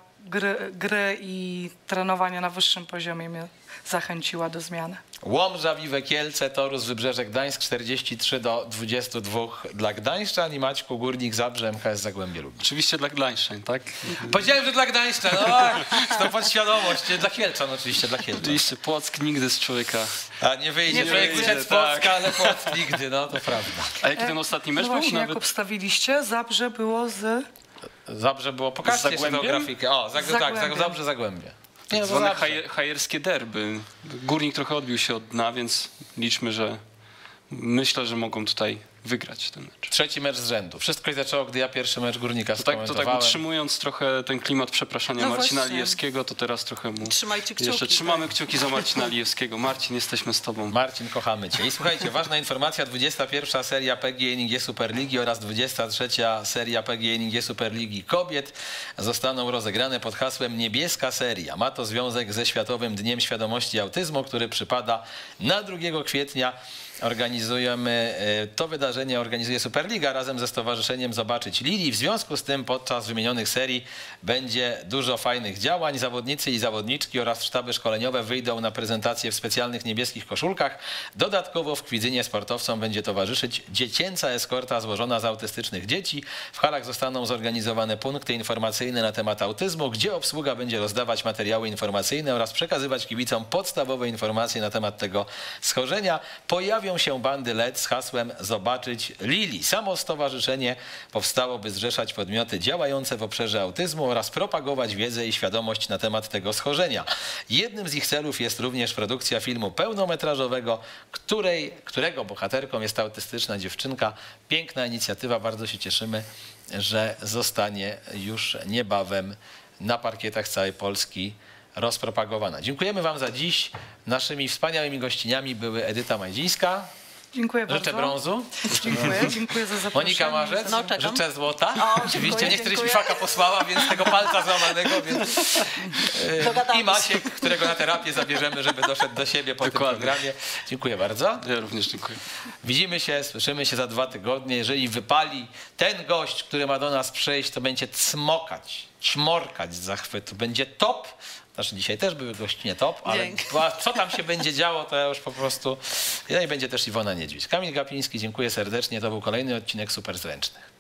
gry i trenowania na wyższym poziomie mnie zachęciła do zmiany. Łomża, Vive Kielce, Torus, Wybrzeże Gdańsk, 43–22 dla gdańszczan i Maćku Górnik, Zabrze, MKS Zagłębie Lubin. Oczywiście dla gdańszczan, tak? Powiedziałem, że dla gdańszczan, no to podświadomość, dla kielczan oczywiście, dla kielczan. Oczywiście, Płock nigdy z człowieka. A nie wyjdzie z Płocka, ale Płock nigdy, no to prawda. A jaki ten ostatni mecz był? Właśnie, jak obstawiliście, Zabrze było z... Zabrze było, pokażcie jeszcze tą grafikę. O, tak, Zabrze, Zagłębie. Tak zwane hajerskie derby. Górnik trochę odbił się od dna, więc liczmy, że myślę, że mogą tutaj wygrać ten mecz. 3. mecz z rzędu. Wszystko się zaczęło, gdy ja pierwszy mecz Górnika skomentowałem. To tak utrzymując trochę ten klimat przepraszania Marcina Lijewskiego, to teraz trochę mu... Trzymajcie kciuki. Jeszcze trzymamy kciuki za Marcina Lijewskiego. Marcin, jesteśmy z tobą. Marcin, kochamy cię. I słuchajcie, ważna informacja, 21. seria PGNiG Superligi oraz 23. seria PGNiG Superligi Kobiet zostaną rozegrane pod hasłem Niebieska Seria. Ma to związek ze Światowym Dniem Świadomości Autyzmu, który przypada na 2 kwietnia. organizujemy, to wydarzenie organizuje Superliga razem ze Stowarzyszeniem Zobaczyć Lidii. W związku z tym podczas wymienionych serii będzie dużo fajnych działań. Zawodnicy i zawodniczki oraz sztaby szkoleniowe wyjdą na prezentację w specjalnych niebieskich koszulkach. Dodatkowo w Kwidzynie sportowcom będzie towarzyszyć dziecięca eskorta złożona z autystycznych dzieci. W halach zostaną zorganizowane punkty informacyjne na temat autyzmu, gdzie obsługa będzie rozdawać materiały informacyjne oraz przekazywać kibicom podstawowe informacje na temat tego schorzenia. Pojawią się bandy LED z hasłem Zobaczyć Lili. Samo stowarzyszenie powstało, by zrzeszać podmioty działające w obszarze autyzmu oraz propagować wiedzę i świadomość na temat tego schorzenia. Jednym z ich celów jest również produkcja filmu pełnometrażowego, którego bohaterką jest autystyczna dziewczynka. Piękna inicjatywa, bardzo się cieszymy, że zostanie już niebawem na parkietach całej Polski rozpropagowana. Dziękujemy Wam za dziś. Naszymi wspaniałymi gościniami były Edyta Majdzińska. Dziękuję bardzo. Życzę brązu. Dziękuję za zaproszenie. Monika Marzec. No, życzę złota. O, oczywiście. Niektóryś mi faka posłała, więc tego palca złamanego. Więc... I Maciek, którego na terapię zabierzemy, żeby doszedł do siebie po Dokładnie. Tym programie. Dziękuję bardzo. Ja również dziękuję. Widzimy się, słyszymy się za 2 tygodnie. Jeżeli wypali ten gość, który ma do nas przyjść, to będzie cmokać, czmorkać z zachwytu. Będzie top. Znaczy dzisiaj też były gościnie top, ale co tam się będzie działo, to ja już po prostu... I będzie też Iwona Niedźwiedź. Kamil Gapiński, dziękuję serdecznie. To był kolejny odcinek Superzręcznych.